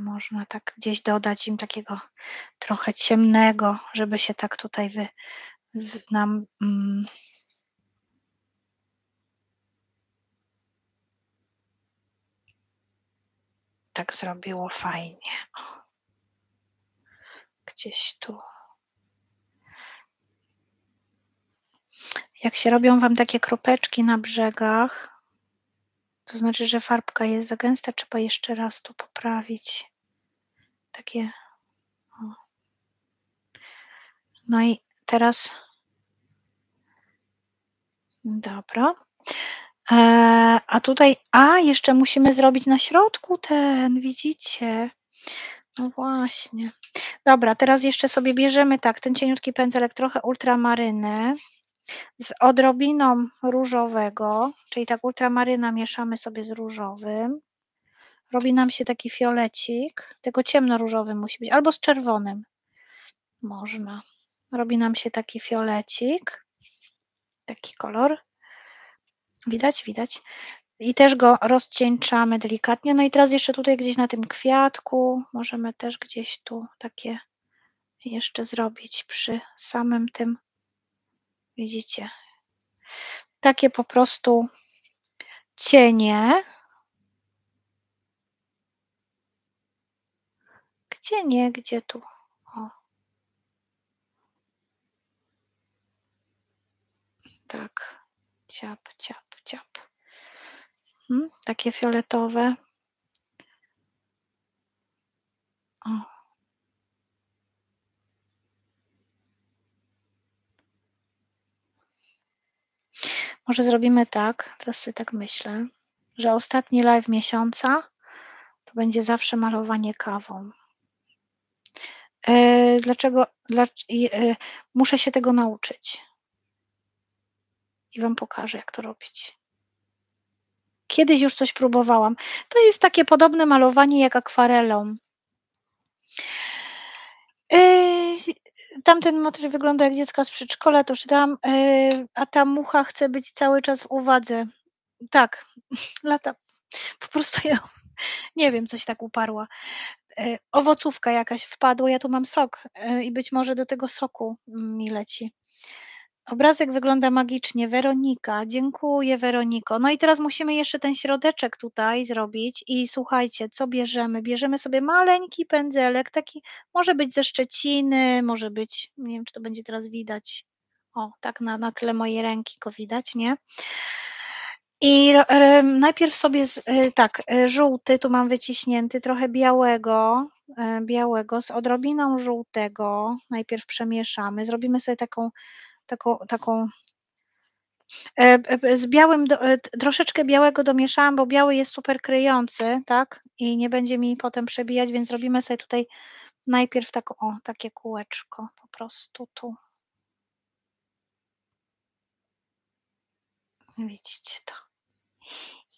można tak gdzieś dodać im takiego trochę ciemnego, żeby się tak tutaj tak zrobiło fajnie. O. Gdzieś tu. Jak się robią Wam takie kropeczki na brzegach, to znaczy, że farbka jest za gęsta, trzeba jeszcze raz tu poprawić. Takie. O. No i teraz. Dobra. A tutaj, jeszcze musimy zrobić na środku ten, widzicie? No właśnie. Dobra, teraz jeszcze sobie bierzemy tak, ten cieniutki pędzelek, trochę ultramaryny z odrobiną różowego, czyli tak ultramaryna mieszamy sobie z różowym. Robi nam się taki fiolecik, tego ciemnoróżowy musi być, albo z czerwonym można. Robi nam się taki fiolecik, taki kolor. Widać, widać. I też go rozcieńczamy delikatnie. No i teraz jeszcze tutaj gdzieś na tym kwiatku możemy też gdzieś tu takie jeszcze zrobić przy samym tym, widzicie, takie po prostu cienie, gdzie nie, gdzie tu, o. Tak, ciap, ciap, ciap. Takie fioletowe. O. Może zrobimy tak, teraz sobie tak myślę, że ostatni live miesiąca to będzie zawsze malowanie kawą. Dlaczego? Muszę się tego nauczyć. I Wam pokażę, jak to robić. Kiedyś już coś próbowałam. To jest takie podobne malowanie jak akwarelą. Tamten motyw wygląda jak dziecka z przedszkola, to czytałam, a ta mucha chce być cały czas w uwadze. Tak, lata. Po prostu ja nie wiem, coś tak uparła. Owocówka jakaś wpadła, ja tu mam sok i być może do tego soku mi leci. Obrazek wygląda magicznie. Weronika, dziękuję Weroniko. No i teraz musimy jeszcze ten środeczek tutaj zrobić i słuchajcie, co bierzemy? Bierzemy sobie maleńki pędzelek, taki może być ze Szczeciny, może być, nie wiem, czy to będzie teraz widać. O, tak na tyle mojej ręki go widać, nie? I najpierw sobie żółty, tu mam wyciśnięty, trochę białego z odrobiną żółtego. Najpierw przemieszamy, zrobimy sobie taką z białym, troszeczkę białego domieszałam, bo biały jest super kryjący, tak? I nie będzie mi potem przebijać, więc robimy sobie tutaj najpierw taką, o, takie kółeczko po prostu tu. Widzicie to?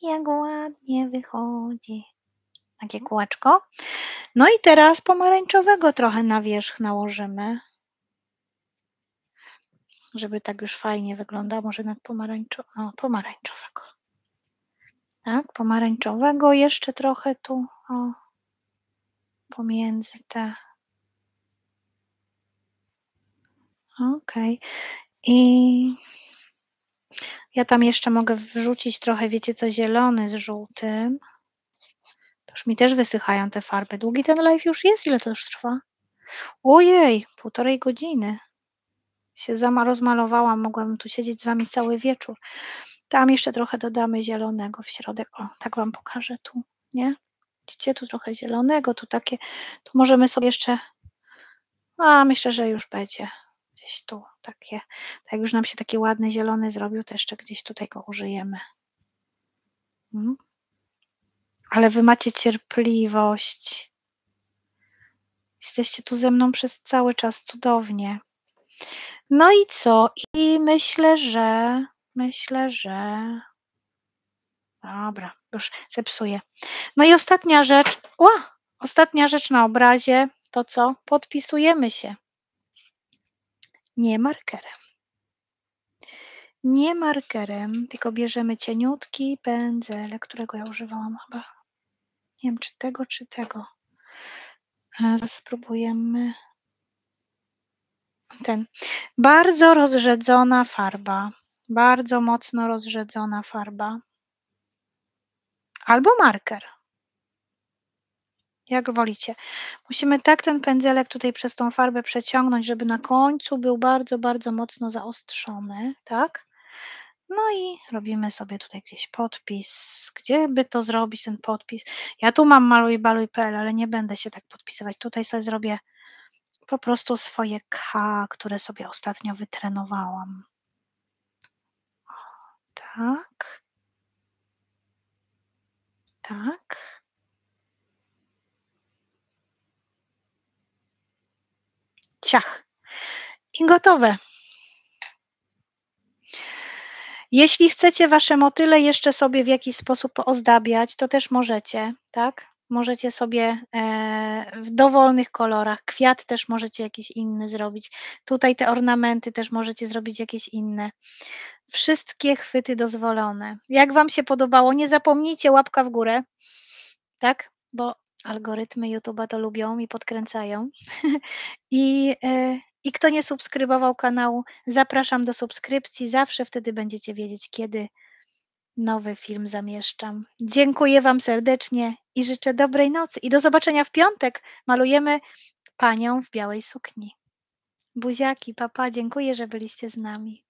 Jak ładnie wychodzi. Takie kółeczko. No i teraz pomarańczowego trochę na wierzch nałożymy. Żeby tak już fajnie wyglądało, może nad pomarańczowego. Tak, pomarańczowego jeszcze trochę tu, o, pomiędzy te. Okej. I ja tam jeszcze mogę wrzucić trochę, wiecie co, zielony z żółtym. To już mi też wysychają te farby. Długi ten live już jest, ile to już trwa? Ojej, 1,5 godziny. Się rozmalowałam, mogłam tu siedzieć z Wami cały wieczór. Tam jeszcze trochę dodamy zielonego w środek. O, tak Wam pokażę tu, nie? Widzicie, tu trochę zielonego, tu takie, tu możemy sobie jeszcze, myślę, że już będzie gdzieś tu takie, tak jak już nam się taki ładny zielony zrobił, to jeszcze gdzieś tutaj go użyjemy. Ale Wy macie cierpliwość. Jesteście tu ze mną przez cały czas, cudownie. No i co? I myślę, że dobra, już zepsuję. No i ostatnia rzecz, na obrazie, to co? Podpisujemy się. Nie markerem. Nie markerem, tylko bierzemy cieniutki pędzelek, którego ja używałam chyba. Nie wiem, czy tego. Spróbujemy ten. Bardzo rozrzedzona farba. Bardzo mocno rozrzedzona farba. Albo marker. Jak wolicie. Musimy tak ten pędzelek tutaj przez tą farbę przeciągnąć, żeby na końcu był bardzo, bardzo mocno zaostrzony, tak? No i robimy sobie tutaj gdzieś podpis. Gdzie by to zrobić, ten podpis? Ja tu mam malujbaluj.pl, ale nie będę się tak podpisywać. Tutaj sobie zrobię po prostu swoje K, które sobie ostatnio wytrenowałam. O, tak. Tak. Ciach. I gotowe. Jeśli chcecie wasze motyle jeszcze sobie w jakiś sposób ozdabiać, to też możecie, tak? Możecie sobie w dowolnych kolorach, kwiat też możecie jakiś inny zrobić, tutaj te ornamenty też możecie zrobić jakieś inne. Wszystkie chwyty dozwolone. Jak wam się podobało, nie zapomnijcie łapka w górę, tak? Bo algorytmy YouTube'a to lubią i podkręcają. I kto nie subskrybował kanału, zapraszam do subskrypcji. Zawsze wtedy będziecie wiedzieć, kiedy nowy film zamieszczam. Dziękuję wam serdecznie i życzę dobrej nocy. I do zobaczenia w piątek. Malujemy panią w białej sukni. Buziaki, papa, dziękuję, że byliście z nami.